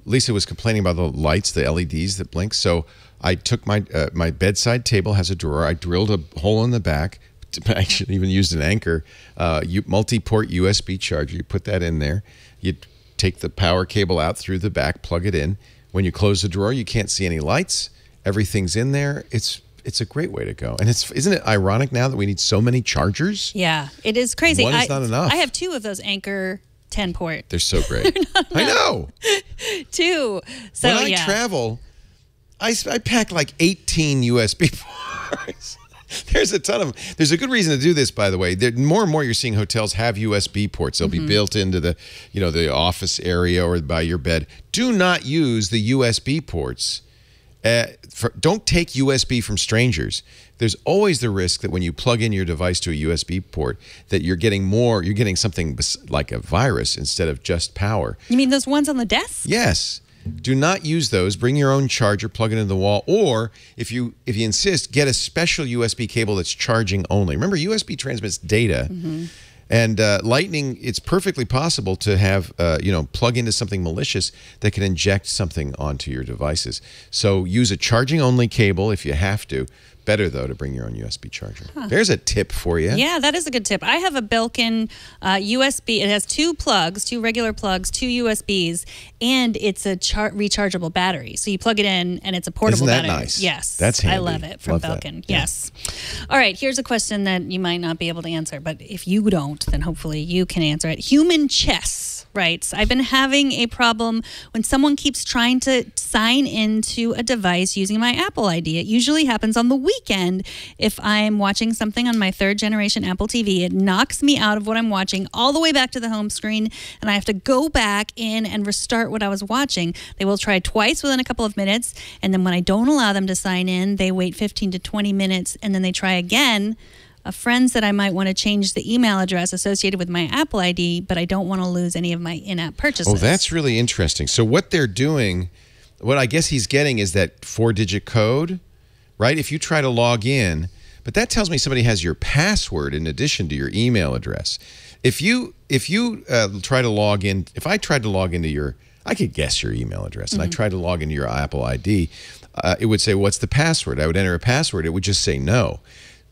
Lisa was complaining about the lights, the L E Ds that blink. So I took my, uh, my bedside table has a drawer. I drilled a hole in the back. I actually even used an Anker. Uh, multi-port U S B charger. You put that in there. You take the power cable out through the back, plug it in. When you close the drawer, you can't see any lights. Everything's in there. It's it's a great way to go. And it's isn't it ironic now that we need so many chargers? Yeah, it is crazy. One I, is not enough. I have two of those Anker ten port. They're so great. They're I know. Two. So when I yeah. travel, I I pack like eighteen U S B ports. There's a ton of them. There's a good reason to do this, by the way. There, more and more you're seeing hotels have U S B ports. They'll mm-hmm. be built into the, you know, the office area or by your bed. Do not use the U S B ports. Uh, for, don't take U S B from strangers. There's always the risk that when you plug in your device to a U S B port, that you're getting more, you're getting something like a virus instead of just power. You mean those ones on the desk? Yes. Do not use those. Bring your own charger, plug it into the wall, or if you if you insist, get a special U S B cable that's charging only. Remember, U S B transmits data, mm-hmm. and uh, lightning. It's perfectly possible to have uh, you know plug into something malicious that can inject something onto your devices. So use a charging only cable if you have to. Better, though, to bring your own U S B charger. Huh. There's a tip for you. Yeah, that is a good tip. I have a Belkin uh, U S B. It has two plugs, two regular plugs, two U S Bs, and it's a char rechargeable battery. So you plug it in, and it's a portable battery. Isn't that battery. nice? Yes. That's handy. I love it from love Belkin. Yeah. Yes. All right, here's a question that you might not be able to answer, but if you don't, then hopefully you can answer it. Human Chess writes, I've been having a problem when someone keeps trying to sign into a device using my Apple I D. It usually happens on the weekend. Weekend, if I'm watching something on my third generation Apple T V, it knocks me out of what I'm watching all the way back to the home screen, and I have to go back in and restart what I was watching. They will try twice within a couple of minutes, and then when I don't allow them to sign in, they wait fifteen to twenty minutes, and then they try again. A friend said I might want to change the email address associated with my Apple I D, but I don't want to lose any of my in-app purchases. Oh, that's really interesting. So what they're doing, what I guess he's getting is that four digit code. Right? If you try to log in, but that tells me somebody has your password in addition to your email address. If you if you uh, try to log in, if I tried to log into your, I could guess your email address, mm-hmm. and I tried to log into your Apple I D, uh, it would say, what's the password? I would enter a password. It would just say no.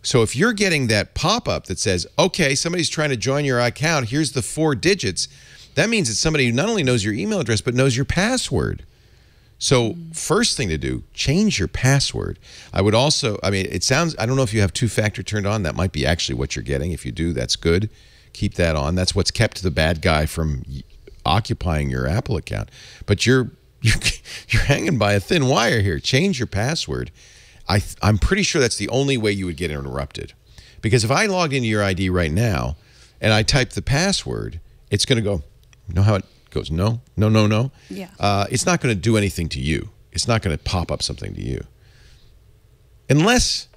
So if you're getting that pop-up that says, okay, somebody's trying to join your account, here's the four digits, that means it's somebody who not only knows your email address, but knows your password. So first thing to do, change your password. I would also, I mean, it sounds, I don't know if you have two-factor turned on. That might be actually what you're getting. If you do, that's good. Keep that on. That's what's kept the bad guy from occupying your Apple account. But you're you're, you're hanging by a thin wire here. Change your password. I, I'm pretty sure that's the only way you would get interrupted. Because if I logged into your I D right now and I type the password, it's going to go, you know how it goes, no, no, no, no. Yeah. Uh, it's not going to do anything to you. It's not going to pop up something to you. Unless,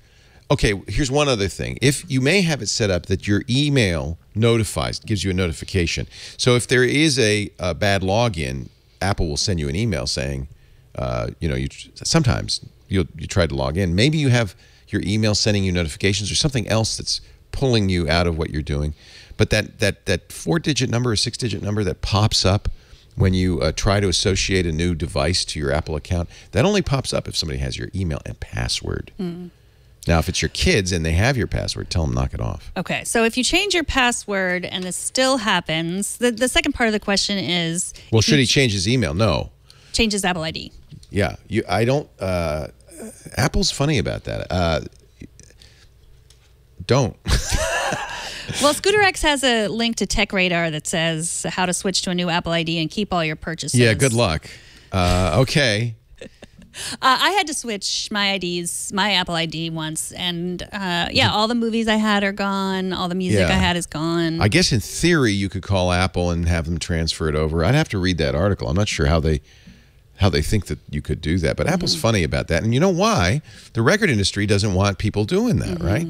okay, here's one other thing. If you may have it set up that your email notifies, gives you a notification. So if there is a, a bad login, Apple will send you an email saying, uh, you know, you sometimes you'll, you tried to log in. Maybe you have your email sending you notifications or something else that's pulling you out of what you're doing. But that, that, that four digit number or six digit number that pops up when you uh, try to associate a new device to your Apple account, that only pops up if somebody has your email and password. Mm. Now, if it's your kids and they have your password, tell them knock it off. Okay, so if you change your password and this still happens, the, the second part of the question is... Well, should he change his email? No. Change his Apple I D. Yeah, you, I don't... Uh, Apple's funny about that. Uh, don't. Well, ScooterX has a link to Tech Radar that says how to switch to a new Apple I D and keep all your purchases. Yeah, good luck. Uh, okay. Uh, I had to switch my I Ds, my Apple I D once, and uh, yeah, all the movies I had are gone. All the music yeah. I had is gone. I guess in theory you could call Apple and have them transfer it over. I'd have to read that article. I'm not sure how they how they think that you could do that, but mm-hmm. Apple's funny about that, and you know why? The record industry doesn't want people doing that, mm-hmm. right?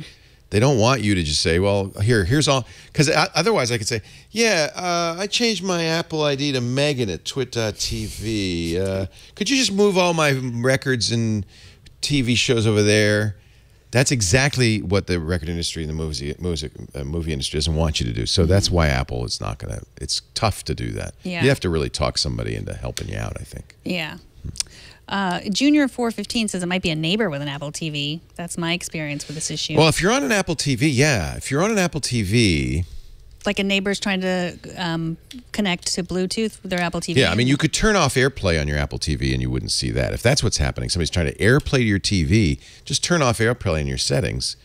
They don't want you to just say, well, here, here's all. Because otherwise I could say, yeah, uh, I changed my Apple I D to Megan at twit dot T V. Uh, could you just move all my records and T V shows over there? That's exactly what the record industry and the movie, music, uh, movie industry doesn't want you to do. So that's why Apple is not going to, it's tough to do that. Yeah. You have to really talk somebody into helping you out, I think. Yeah. Uh, Junior four fifteen says it might be a neighbor with an Apple T V. That's my experience with this issue. Well, if you're on an Apple T V, yeah. If you're on an Apple T V... Like a neighbor's trying to um, connect to Bluetooth with their Apple T V. Yeah, I mean, you could turn off AirPlay on your Apple T V and you wouldn't see that. If that's what's happening, somebody's trying to AirPlay to your T V, just turn off AirPlay in your settings,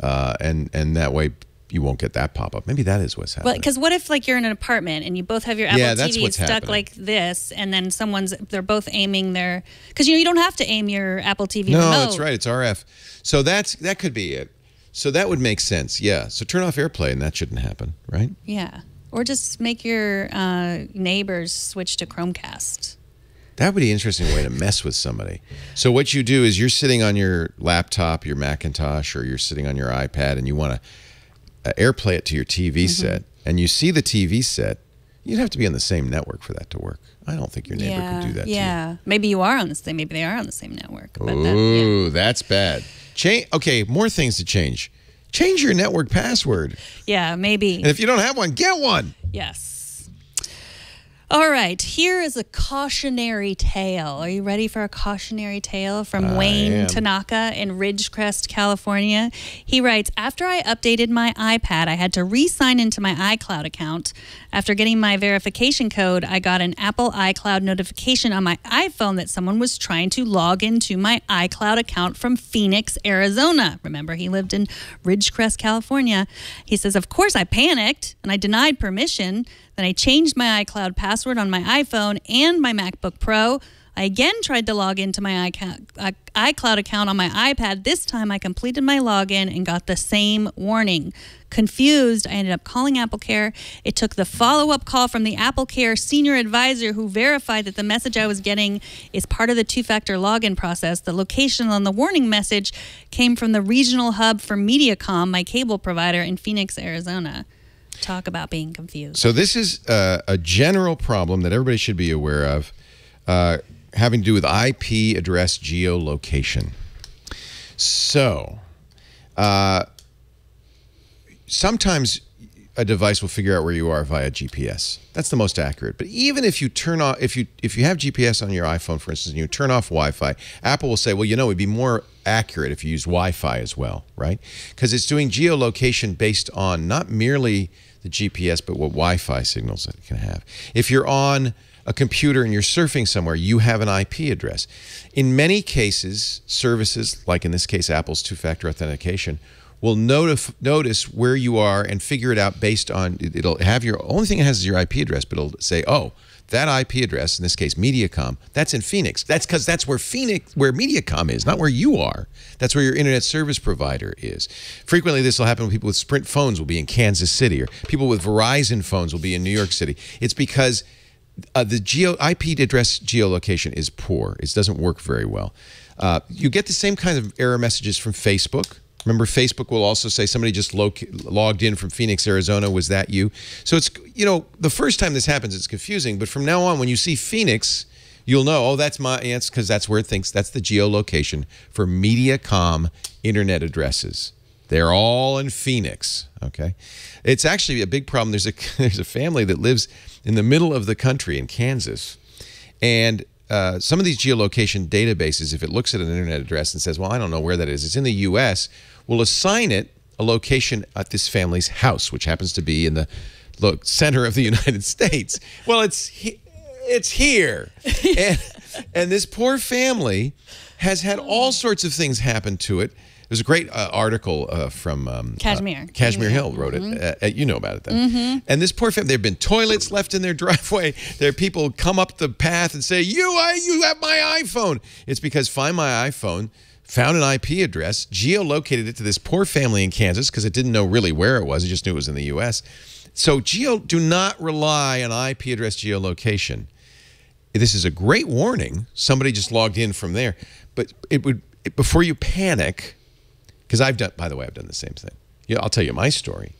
uh, and, and that way... you won't get that pop-up. Maybe that is what's happening. Because well, what if, like, you're in an apartment and you both have your Apple yeah, T V stuck happening. like this, and then someone's, they're both aiming their, because, you know, you don't have to aim your Apple T V no, remote. No, that's right. It's R F. So that's, that could be it. So that would make sense, yeah. So turn off AirPlay and that shouldn't happen, right? Yeah. Or just make your uh, neighbors switch to Chromecast. That would be an interesting way to mess with somebody. So what you do is you're sitting on your laptop, your Macintosh, or you're sitting on your iPad, and you want to Uh, AirPlay it to your T V mm-hmm. set, and you see the T V set, you'd have to be on the same network for that to work. I don't think your neighbor yeah, could do that yeah. to you. Maybe you are on this thing. Maybe they are on the same network. Ooh, that, yeah. that's bad. Change. Okay, more things to change. Change your network password. Yeah, maybe. And if you don't have one, get one. Yes. All right, here is a cautionary tale. Are you ready for a cautionary tale from I Wayne am. Tanaka in Ridgecrest, California? He writes, after I updated my iPad, I had to re-sign into my iCloud account. After getting my verification code, I got an Apple iCloud notification on my iPhone that someone was trying to log into my iCloud account from Phoenix, Arizona. Remember, he lived in Ridgecrest, California. He says, of course, I panicked and I denied permission. Then I changed my iCloud password on my iPhone and my MacBook Pro. I again tried to log into my iCloud account on my iPad. This time I completed my login and got the same warning. Confused, I ended up calling AppleCare. It took the follow-up call from the AppleCare senior advisor who verified that the message I was getting is part of the two-factor login process. The location on the warning message came from the regional hub for Mediacom, my cable provider in Phoenix, Arizona. Talk about being confused. So this is uh, a general problem that everybody should be aware of, uh, having to do with I P address geolocation. So uh, sometimes a device will figure out where you are via G P S. That's the most accurate. But even if you turn off, if you if you have G P S on your iPhone, for instance, and you turn off Wi-Fi, Apple will say, well, you know, it'd be more accurate if you use Wi-Fi as well, right? Because it's doing geolocation based on not merely the G P S, but what Wi-Fi signals it can have. If you're on a computer and you're surfing somewhere, you have an I P address. In many cases, services, like in this case, Apple's two-factor authentication, will notif notice where you are and figure it out based on, it'll have your, only thing it has is your I P address, but it'll say, oh, that I P address, in this case Mediacom, that's in Phoenix. That's because that's where Phoenix, where Mediacom is, not where you are. That's where your internet service provider is. Frequently this will happen when people with Sprint phones will be in Kansas City, or people with Verizon phones will be in New York City. It's because uh, the geo I P address geolocation is poor. It doesn't work very well. Uh, you get the same kind of error messages from Facebook. Remember, Facebook will also say somebody just lo logged in from Phoenix, Arizona. Was that you? So it's, you know, the first time this happens, it's confusing. But from now on, when you see Phoenix, you'll know, oh, that's my aunt's, because that's where it thinks. That's the geolocation for Mediacom internet addresses. They're all in Phoenix, okay? It's actually a big problem. There's a, there's a family that lives in the middle of the country in Kansas, and Uh, some of these geolocation databases, if it looks at an internet address and says, well, I don't know where that is, it's in the U S, will assign it a location at this family's house, which happens to be in the look, center of the United States. Well, it's, he it's here. and, and this poor family has had all sorts of things happen to it. There's a great uh, article uh, from um, Kashmir. Uh, Kashmir Hill wrote it. Mm-hmm. uh, you know about it then. Mm-hmm. And this poor family, there have been toilets left in their driveway. There are people come up the path and say, you, I, you have my iPhone. It's because Find My iPhone found an I P address, geolocated it to this poor family in Kansas because it didn't know really where it was. It just knew it was in the U S. So geo, do not rely on I P address geolocation. This is a great warning. Somebody just logged in from there. But it would it, before you panic... Because I've done, by the way, I've done the same thing. Yeah, I'll tell you my story.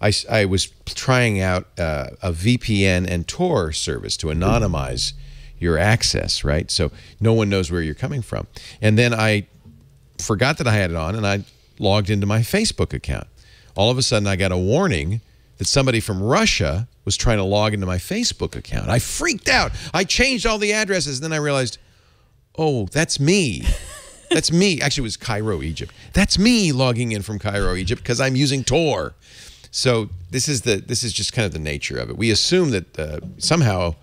I, I was trying out uh, a V P N and Tor service to anonymize your access, right? So no one knows where you're coming from. And then I forgot that I had it on, and I logged into my Facebook account. All of a sudden, I got a warning that somebody from Russia was trying to log into my Facebook account. I freaked out. I changed all the addresses, and then I realized, oh, that's me. That's me. Actually, it was Cairo, Egypt. That's me logging in from Cairo, Egypt, because I'm using Tor. So this is the this is just kind of the nature of it. We assume that uh, somehow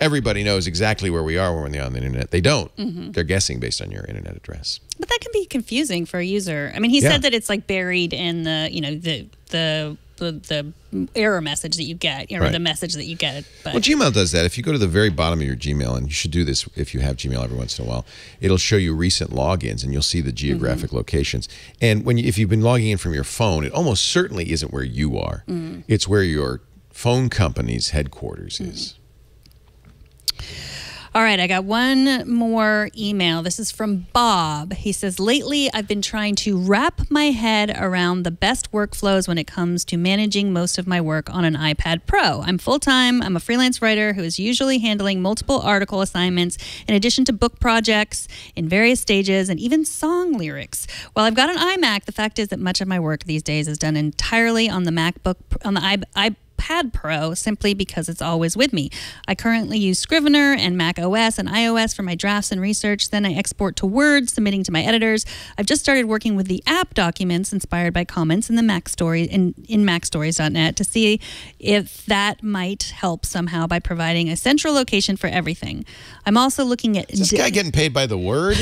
everybody knows exactly where we are when we're on the internet. They don't. Mm-hmm. They're guessing based on your internet address. But that can be confusing for a user. I mean, he yeah. said that it's like buried in the you know the the the, the error message that you get or right. the message that you get. But. Well, Gmail does that. If you go to the very bottom of your Gmail, and you should do this if you have Gmail every once in a while, it'll show you recent logins, and you'll see the geographic mm-hmm. locations. And when you, if you've been logging in from your phone, it almost certainly isn't where you are. Mm-hmm. It's where your phone company's headquarters mm-hmm. is. All right, I got one more email. This is from Bob. He says, lately I've been trying to wrap my head around the best workflows when it comes to managing most of my work on an iPad Pro. I'm full-time. I'm a freelance writer who is usually handling multiple article assignments in addition to book projects in various stages and even song lyrics. While I've got an iMac, the fact is that much of my work these days is done entirely on the MacBook, on the iPad. iPad Pro simply because it's always with me. I currently use Scrivener and Mac O S and iOS for my drafts and research. Then I export to Word, submitting to my editors. I've just started working with the app documents inspired by comments in the Mac Story in, in Mac Stories dot net to see if that might help somehow by providing a central location for everything. I'm also looking at... Is this guy getting paid by the word?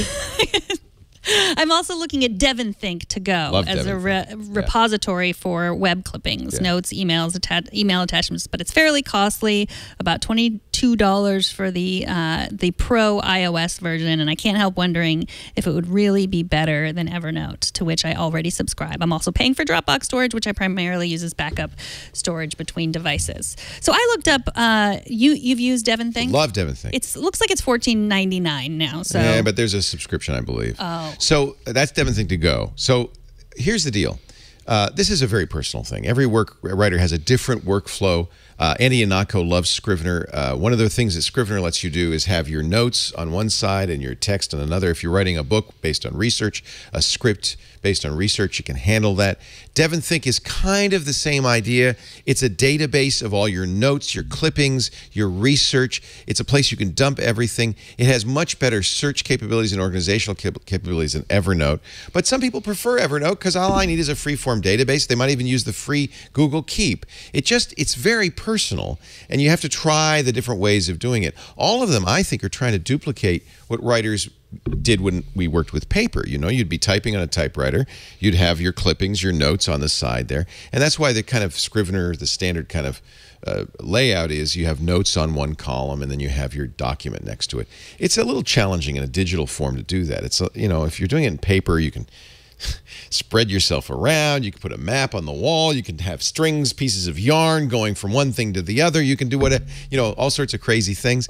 I'm also looking at DevonThink to go Love as a re repository yeah. for web clippings, yeah. notes, emails, atta email attachments, but it's fairly costly, about twenty-two dollars for the uh, the Pro iOS version, and I can't help wondering if it would really be better than Evernote, to which I already subscribe. I'm also paying for Dropbox storage, which I primarily use as backup storage between devices. So I looked up, uh, you, you've used DevonThink? Love DevonThink. It looks like it's fourteen ninety-nine now. So. Yeah, but there's a subscription, I believe. Oh. So that's DevonThink to go. So here's the deal. Uh, this is a very personal thing. Every work writer has a different workflow. Uh, Andy Yanako loves Scrivener. Uh, one of the things that Scrivener lets you do is have your notes on one side and your text on another. If you're writing a book based on research, a script based on research, you can handle that. DevonThink is kind of the same idea. It's a database of all your notes, your clippings, your research. It's a place you can dump everything. It has much better search capabilities and organizational cap capabilities than Evernote. But some people prefer Evernote because all I need is a free-form database. They might even use the free Google Keep. It just, it's very personal. Personal, and you have to try the different ways of doing it. All of them, I think, are trying to duplicate what writers did when we worked with paper. You know, you'd be typing on a typewriter. You'd have your clippings, your notes on the side there. And that's why the kind of Scrivener, the standard kind of uh, layout is you have notes on one column and then you have your document next to it. It's a little challenging in a digital form to do that. It's, you know, if you're doing it in paper, you can spread yourself around. You can put a map on the wall. You can have strings, pieces of yarn going from one thing to the other. You can do whatever, you know, all sorts of crazy things.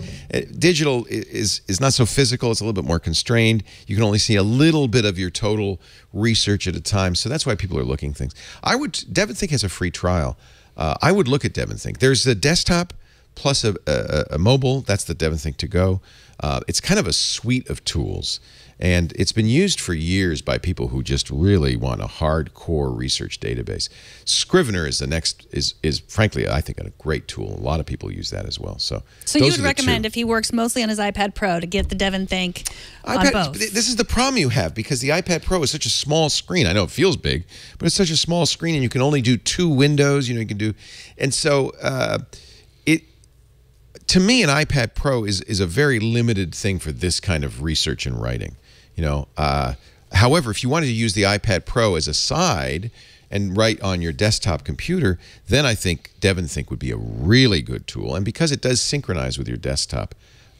Digital is is not so physical. It's a little bit more constrained. You can only see a little bit of your total research at a time. So that's why people are looking things. I would DevonThink has a free trial. Uh, I would look at DevonThink. There's a desktop plus a, a, a mobile. That's the DevonThink to go. Uh, it's kind of a suite of tools. And it's been used for years by people who just really want a hardcore research database. Scrivener is the next, is, is frankly, I think, a great tool. A lot of people use that as well. So, so you would recommend, if he works mostly on his iPad Pro, to get the DevonThink on both? This is the problem you have, because the iPad Pro is such a small screen. I know it feels big, but it's such a small screen, and you can only do two windows. You know, you can do, and so uh, it. To me, an iPad Pro is, is a very limited thing for this kind of research and writing. you know. Uh, however, if you wanted to use the iPad Pro as a side and write on your desktop computer, then I think DevonThink would be a really good tool. And because it does synchronize with your desktop,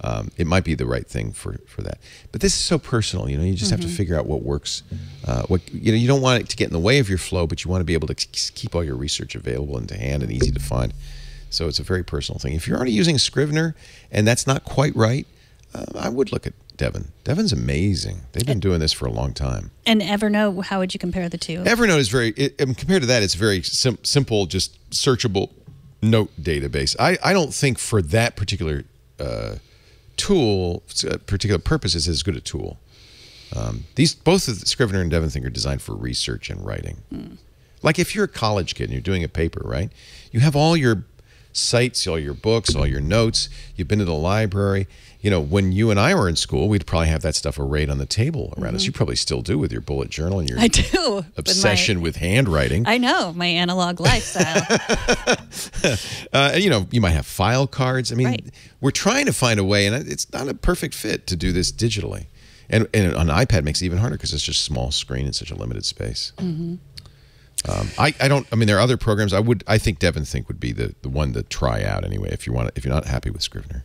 um, it might be the right thing for, for that. But this is so personal, you know, you just mm-hmm. have to figure out what works. Uh, what you know, you don't want it to get in the way of your flow, but you want to be able to keep all your research available and to hand and easy to find. So it's a very personal thing. If you're already using Scrivener and that's not quite right, uh, I would look at Devon. Devon's amazing. They've been doing this for a long time. And Evernote, how would you compare the two? Evernote is very, it, compared to that, it's very sim simple, just searchable note database. I, I don't think for that particular uh, tool, particular purpose, it's as good a tool. Um, these, both of the Scrivener and DevonThink are designed for research and writing. Mm. Like if you're a college kid and you're doing a paper, right? You have all your sites, all your books, all your notes. You've been to the library. You know, when you and I were in school, we'd probably have that stuff arrayed on the table around mm-hmm. us. You probably still do with your bullet journal and your I do, obsession with, my, with handwriting. I know, my analog lifestyle. uh, you know, you might have file cards. I mean, right. we're trying to find a way, and it's not a perfect fit to do this digitally. And, and on an iPad makes it even harder because it's just a small screen in such a limited space. Mm-hmm. Um, I, I don't. I mean, there are other programs. I would. I think DevonThink would be the the one to try out anyway. If you want, to, if you're not happy with Scrivener.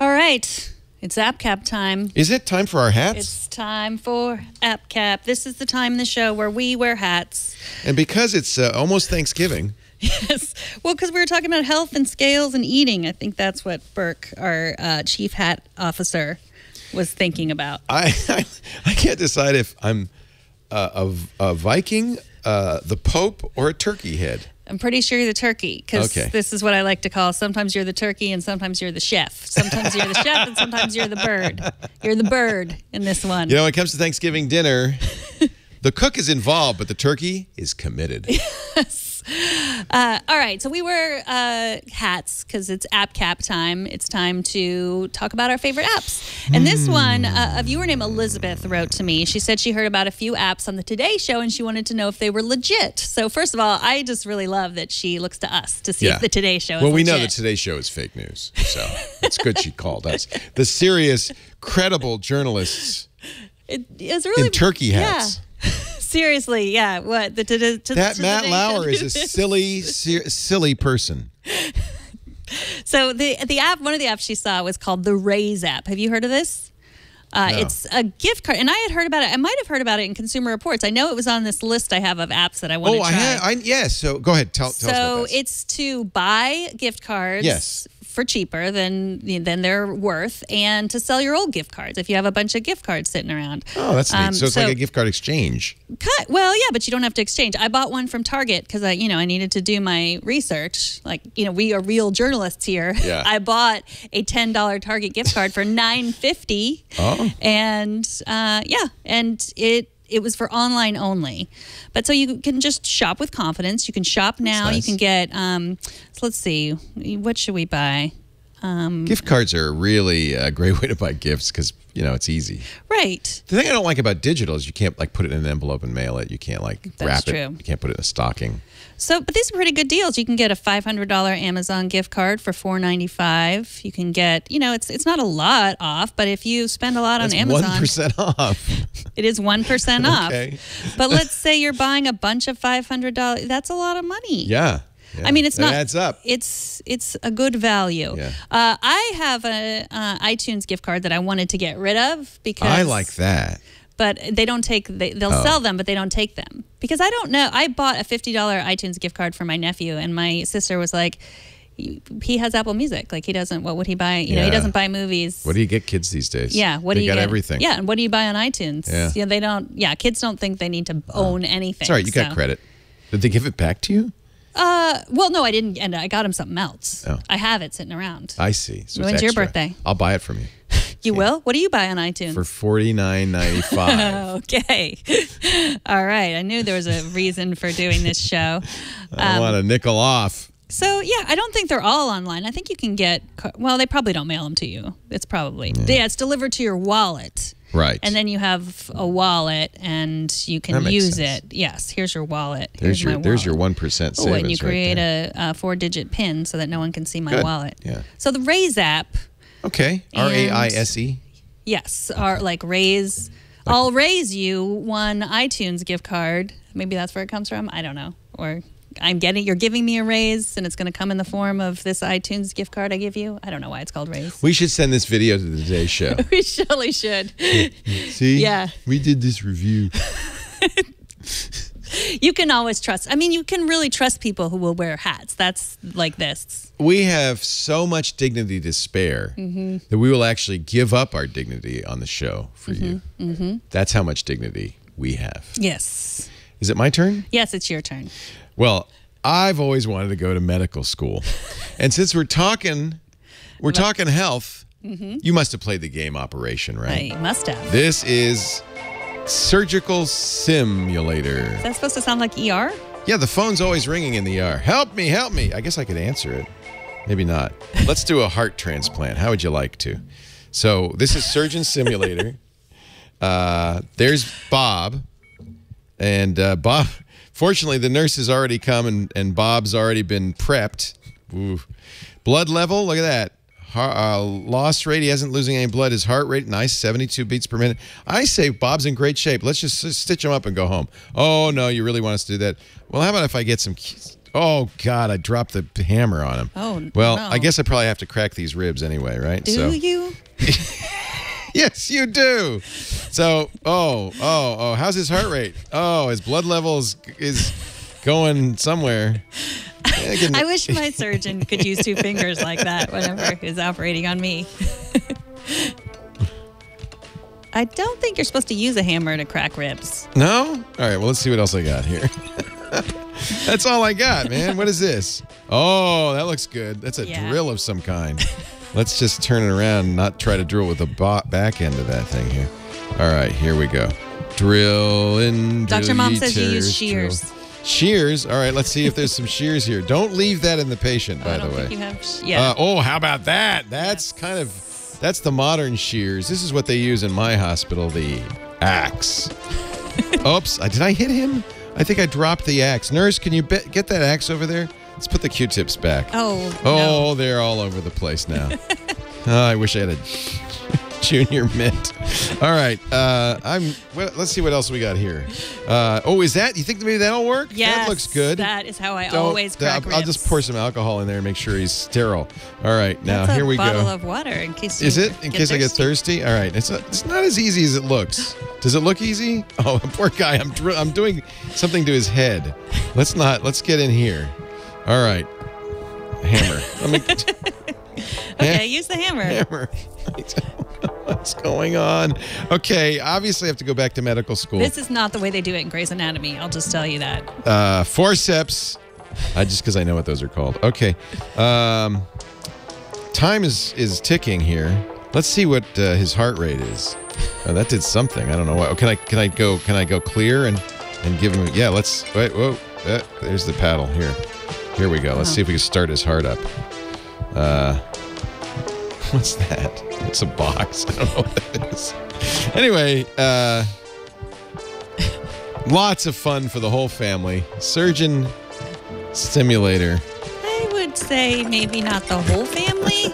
All right, it's App Cap time. Is it time for our hats? It's time for App Cap. This is the time in the show where we wear hats. And because it's uh, almost Thanksgiving. Yes. Well, because we were talking about health and scales and eating. I think that's what Burke, our uh, chief hat officer, was thinking about. I I, I can't decide if I'm uh, a, a Viking. Uh, the Pope or a turkey head? I'm pretty sure you're the turkey because okay. this is what I like to call. Sometimes you're the turkey and sometimes you're the chef. Sometimes you're the chef and sometimes you're the bird. You're the bird in this one. You know, when it comes to Thanksgiving dinner, the cook is involved, but the turkey is committed. Yes. Uh, all right. So we wear uh, hats because it's App Cap time. It's time to talk about our favorite apps. And this one, uh, a viewer named Elizabeth wrote to me. She said she heard about a few apps on the Today Show and she wanted to know if they were legit. So first of all, I just really love that she looks to us to see yeah. if the Today Show is well, we legit. Know the Today Show is fake news. So it's good she called us. The serious, credible journalists it, it's really, in turkey hats. Yeah. Seriously, yeah. What the, to, to, that to Matt Lauer is a silly, silly person. So the the app, one of the apps she saw was called the Raise app. Have you heard of this? Uh, no. It's a gift card, and I had heard about it. I might have heard about it in Consumer Reports. I know it was on this list I have of apps that I want oh, to try. I had, I, yeah. So go ahead, tell, tell so us about this. So it's to buy gift cards. Yes. For cheaper than than they're worth, and to sell your old gift cards if you have a bunch of gift cards sitting around. Oh, that's neat. Um, so it's so, like a gift card exchange. Cut. Well, yeah, but you don't have to exchange. I bought one from Target because I, you know, I needed to do my research. Like, you know, we are real journalists here. Yeah. I bought a ten dollar Target gift card for nine fifty. Oh. And uh, yeah, and it. It was for online only. But so you can just shop with confidence. You can shop now. Nice. You can get, um, so let's see, what should we buy? Um, Gift cards are really a great way to buy gifts because, you know, it's easy. Right. The thing I don't like about digital is you can't, like, put it in an envelope and mail it. You can't, like, That's wrap true. It. You can't put it in a stocking. So, but these are pretty good deals. You can get a five hundred dollar Amazon gift card for four ninety-five. You can get, you know, it's it's not a lot off, but if you spend a lot That's on Amazon, one percent off. It is one percent off. But let's say you're buying a bunch of five hundred dollars. That's a lot of money. Yeah. Yeah, I mean, it's not. It adds up. It's it's a good value. Yeah. Uh, I have a uh, iTunes gift card that I wanted to get rid of because I like that. But they don't take. They, they'll oh. sell them, but they don't take them because I don't know. I bought a fifty dollar iTunes gift card for my nephew, and my sister was like, "He has Apple Music. Like he doesn't. What would he buy? You yeah. know, he doesn't buy movies. What do you get kids these days? Yeah. What they do you got get? Everything. Yeah. And what do you buy on iTunes? Yeah. yeah. They don't. Yeah. Kids don't think they need to own oh. anything. Sorry, you so. Got credit. Did they give it back to you? Uh, well, no, I didn't, and I got him something else. Oh. I have it sitting around. I see. So when's your birthday? I'll buy it from you. You yeah. will? What do you buy on iTunes? For forty-nine ninety-five. Okay. All right. I knew there was a reason for doing this show. I um, want a nickel off. So, yeah, I don't think they're all online. I think you can get, well, they probably don't mail them to you. It's probably, yeah, yeah it's delivered to your wallet. Right. And then you have a wallet and you can use sense. It. Yes, here's your wallet. Here's there's your, my wallet. There's your one percent savings. Oh, and you create right a, a four digit PIN so that no one can see my Good. Wallet. Yeah. So the Raise app. Okay. R A I S E. Yes, our like Raise. Like, I'll raise you one iTunes gift card. Maybe that's where it comes from. I don't know. Or I'm getting, you're giving me a raise, and it's going to come in the form of this iTunes gift card I give you. I don't know why it's called Raise. We should send this video to the Today Show. We surely should. See? Yeah. We did this review. You can always trust. I mean, you can really trust people who will wear hats. That's like this. We have so much dignity to spare mm-hmm. that we will actually give up our dignity on the show for mm-hmm. you. Mm-hmm. That's how much dignity we have. Yes. Is it my turn? Yes, it's your turn. Well, I've always wanted to go to medical school. And since we're talking, we're but, talking health, mm-hmm. you must have played the game Operation, right? I must have. This is Surgical Simulator. Is that supposed to sound like E R? Yeah, the phone's always ringing in the E R. Help me, help me. I guess I could answer it. Maybe not. Let's do a heart transplant. How would you like to? So this is Surgeon Simulator. uh, there's Bob. And uh, Bob, fortunately, the nurse has already come, and, and Bob's already been prepped. Ooh. Blood level, look at that. Heart, uh, loss rate, he hasn't losing any blood. His heart rate, nice, seventy-two beats per minute. I say Bob's in great shape. Let's just stitch him up and go home. Oh, no, you really want us to do that? Well, how about if I get some... Oh, God, I dropped the hammer on him. Oh, well, no. I guess I probably have to crack these ribs anyway, right? Do so. you? Yes, you do. So, oh, oh, oh, how's his heart rate? Oh, his blood level is, is going somewhere. I, can... I wish my surgeon could use two fingers like that whenever he's operating on me. I don't think you're supposed to use a hammer to crack ribs. No? All right, well, let's see what else I got here. That's all I got, man. What is this? Oh, that looks good. That's a yeah. drill of some kind. Let's just turn it around and not try to drill with the back end of that thing here. All right, here we go. Drill in. Doctor Mom says you use shears. Drill. Shears? All right, let's see if there's some shears here. Don't leave that in the patient, by the way. I don't think you have, yeah. uh, oh, how about that? That's yes. kind of, that's the modern shears. This is what they use in my hospital, the axe. Oops, did I hit him? I think I dropped the axe. Nurse, can you get that axe over there? Let's put the Q-tips back. Oh, Oh, no. They're all over the place now. oh, I wish I had a junior mint. All right. Uh, I'm. Well, let's see what else we got here. Uh, oh, is that? You think maybe that'll work? Yes. That looks good. That is how I Don't, always crack I'll, I'll just pour some alcohol in there and make sure he's sterile. All right. Now, That's here we go. a bottle of water in case you Is it? In case thirsty. I get thirsty? All right. It's not, it's not as easy as it looks. Does it look easy? Oh, poor guy. I'm, I'm doing something to his head. Let's not. Let's get in here. All right, hammer. Let me okay, use the hammer. Hammer. What's going on? Okay, obviously I have to go back to medical school. This is not the way they do it in Grey's Anatomy. I'll just tell you that. Uh, forceps. I uh, just because I know what those are called. Okay. Um, time is is ticking here. Let's see what uh, his heart rate is. Oh, that did something. I don't know why. Oh, can I can I go can I go clear and and give him? Yeah. Let's wait. Whoa. Uh, there's the paddle here. Here we go. Let's oh. see if we can start his heart up. Uh, what's that? It's a box. I don't know what that is. Anyway, uh, lots of fun for the whole family. Surgeon Simulator. I would say maybe not the whole family.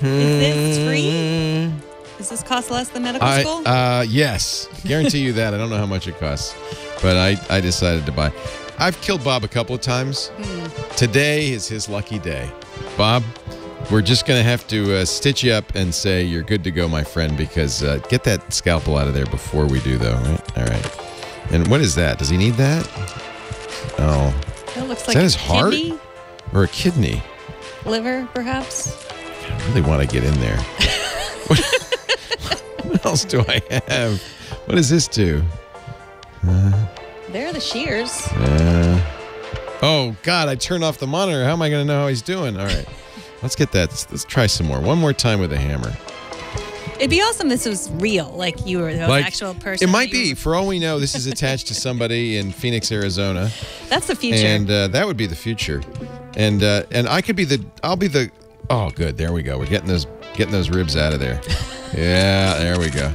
Is this free? Does this cost less than medical I, school? Uh, yes. Guarantee you that. I don't know how much it costs, but I, I decided to buy. I've killed Bob a couple of times. Mm. Today is his lucky day. Bob, we're just going to have to uh, stitch you up and say you're good to go, my friend, because uh, get that scalpel out of there before we do, though. Right? All right. And what is that? Does he need that? Oh. That looks like is that a his kidney? Heart? Or a kidney? Liver, perhaps? I really want to get in there. What else do I have? What does this do? Uh, They're the shears. Uh, oh, God, I turned off the monitor. How am I going to know how he's doing? All right. Let's get that. Let's, let's try some more. One more time with a hammer. It'd be awesome if this was real, like you were the like, actual person. It might be. For all we know, this is attached to somebody in Phoenix, Arizona. That's the future. And uh, that would be the future. And uh, and I could be the, I'll be the, oh, good. There we go. We're getting those, getting those ribs out of there. Yeah, there we go.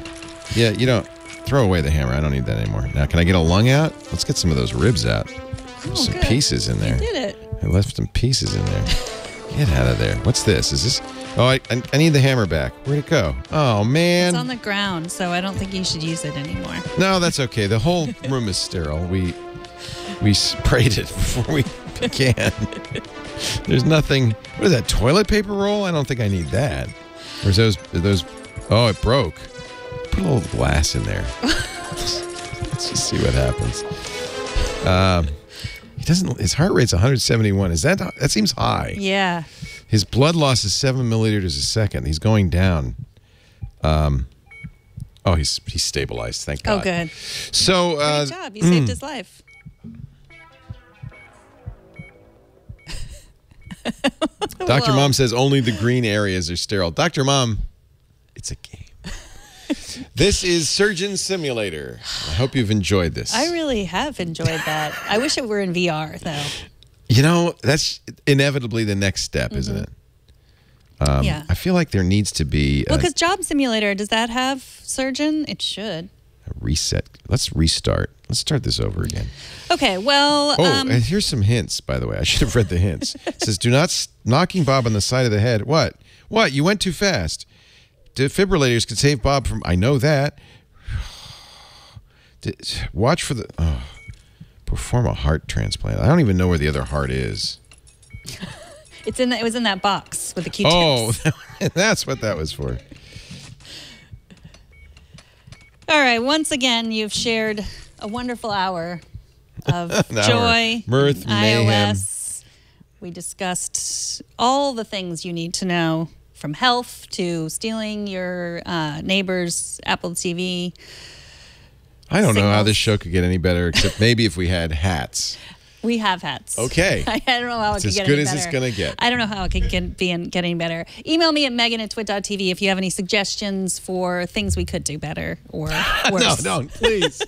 Yeah, you don't throw away the hammer. I don't need that anymore. Now, can I get a lung out? Let's get some of those ribs out. There's oh, some good. pieces in there. You did it. I left some pieces in there. Get out of there. What's this? Is this... Oh, I, I need the hammer back. Where'd it go? Oh, man. It's on the ground, so I don't think you should use it anymore. No, that's okay. The whole room is sterile. We we sprayed it before we began. There's nothing... What is that, toilet paper roll? I don't think I need that. Or is those... Are those oh, it broke. Put a little glass in there. Let's just see what happens. Um... He doesn't. His heart rate's one hundred seventy-one. Is that that seems high? Yeah. His blood loss is seven milliliters a second. He's going down. Um. Oh, he's he's stabilized. Thank God. Oh, good. So. Uh, Great job. You saved his life. Doctor Whoa. Mom says only the green areas are sterile. Doctor Mom, it's a game. This is Surgeon Simulator. I hope you've enjoyed this. I really have enjoyed that. I wish it were in V R, though. You know, that's inevitably the next step, mm-hmm. isn't it? Um, yeah. I feel like there needs to be... Well, because Job Simulator, does that have Surgeon? It should. A reset. Let's restart. Let's start this over again. Okay, well... Oh, um, and here's some hints, by the way. I should have read the hints. It says, do not... S knocking Bob on the side of the head. What? What? You went too fast. Defibrillators could save Bob from... I know that. Watch for the... Oh, perform a heart transplant. I don't even know where the other heart is. It's in. The, it was in that box with the Q-tips. Oh, that's what that was for. All right. Once again, you've shared a wonderful hour of joy, mirth, iOS. Mayhem. We discussed all the things you need to know. From health to stealing your uh, neighbor's Apple T V. I don't signals. know how this show could get any better, except maybe if we had hats. We have hats. Okay. I don't know how it's it could get any better. As good as it's going to get. I don't know how it could get, be in, get any better. Email me at Megan at twit dot T V if you have any suggestions for things we could do better or worse. No, don't, please.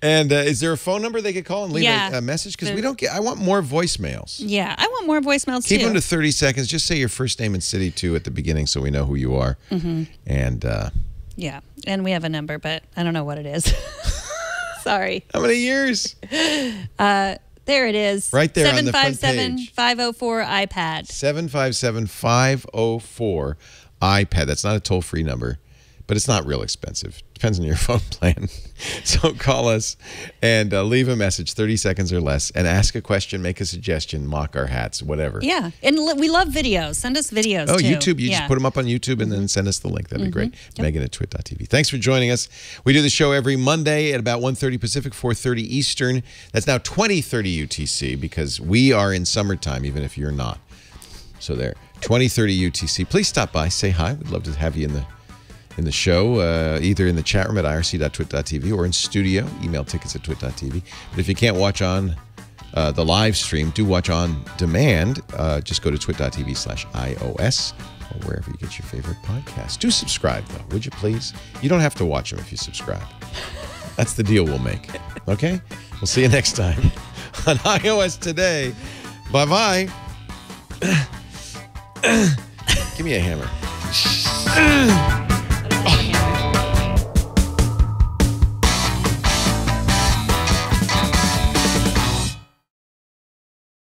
And uh, is there a phone number they could call and leave yeah, a, a message? Because we don't get, I want more voicemails. Yeah, I want more voicemails Keep too. Keep them to thirty seconds. Just say your first name and city too at the beginning so we know who you are. Mm-hmm. And uh, yeah, and we have a number, but I don't know what it is. Sorry. How many years? Uh, there it is. Right there on the front page. seven five seven, five oh four, iPad. seven five seven, five oh four, iPad. That's not a toll-free number. But it's not real expensive. Depends on your phone plan. So call us and uh, leave a message, thirty seconds or less, and ask a question, make a suggestion, mock our hats, whatever. Yeah, and we love videos. Send us videos, oh, too. YouTube. You yeah. just put them up on YouTube and then send us the link. That'd mm-hmm. be great. Yep. Megan at twit dot T V. Thanks for joining us. We do the show every Monday at about one thirty Pacific, four thirty Eastern. That's now twenty thirty U T C because we are in summertime, even if you're not. So there, twenty thirty U T C. Please stop by, say hi. We'd love to have you in the... in the show, uh, either in the chat room at I R C dot twit dot T V or in studio, email tickets at twit dot T V. But if you can't watch on uh, the live stream, do watch on demand. Uh, just go to twit dot T V slash I O S or wherever you get your favorite podcast. Do subscribe, though, would you please? You don't have to watch them if you subscribe. That's the deal we'll make. Okay? We'll see you next time on iOS Today. Bye-bye. Give me a hammer.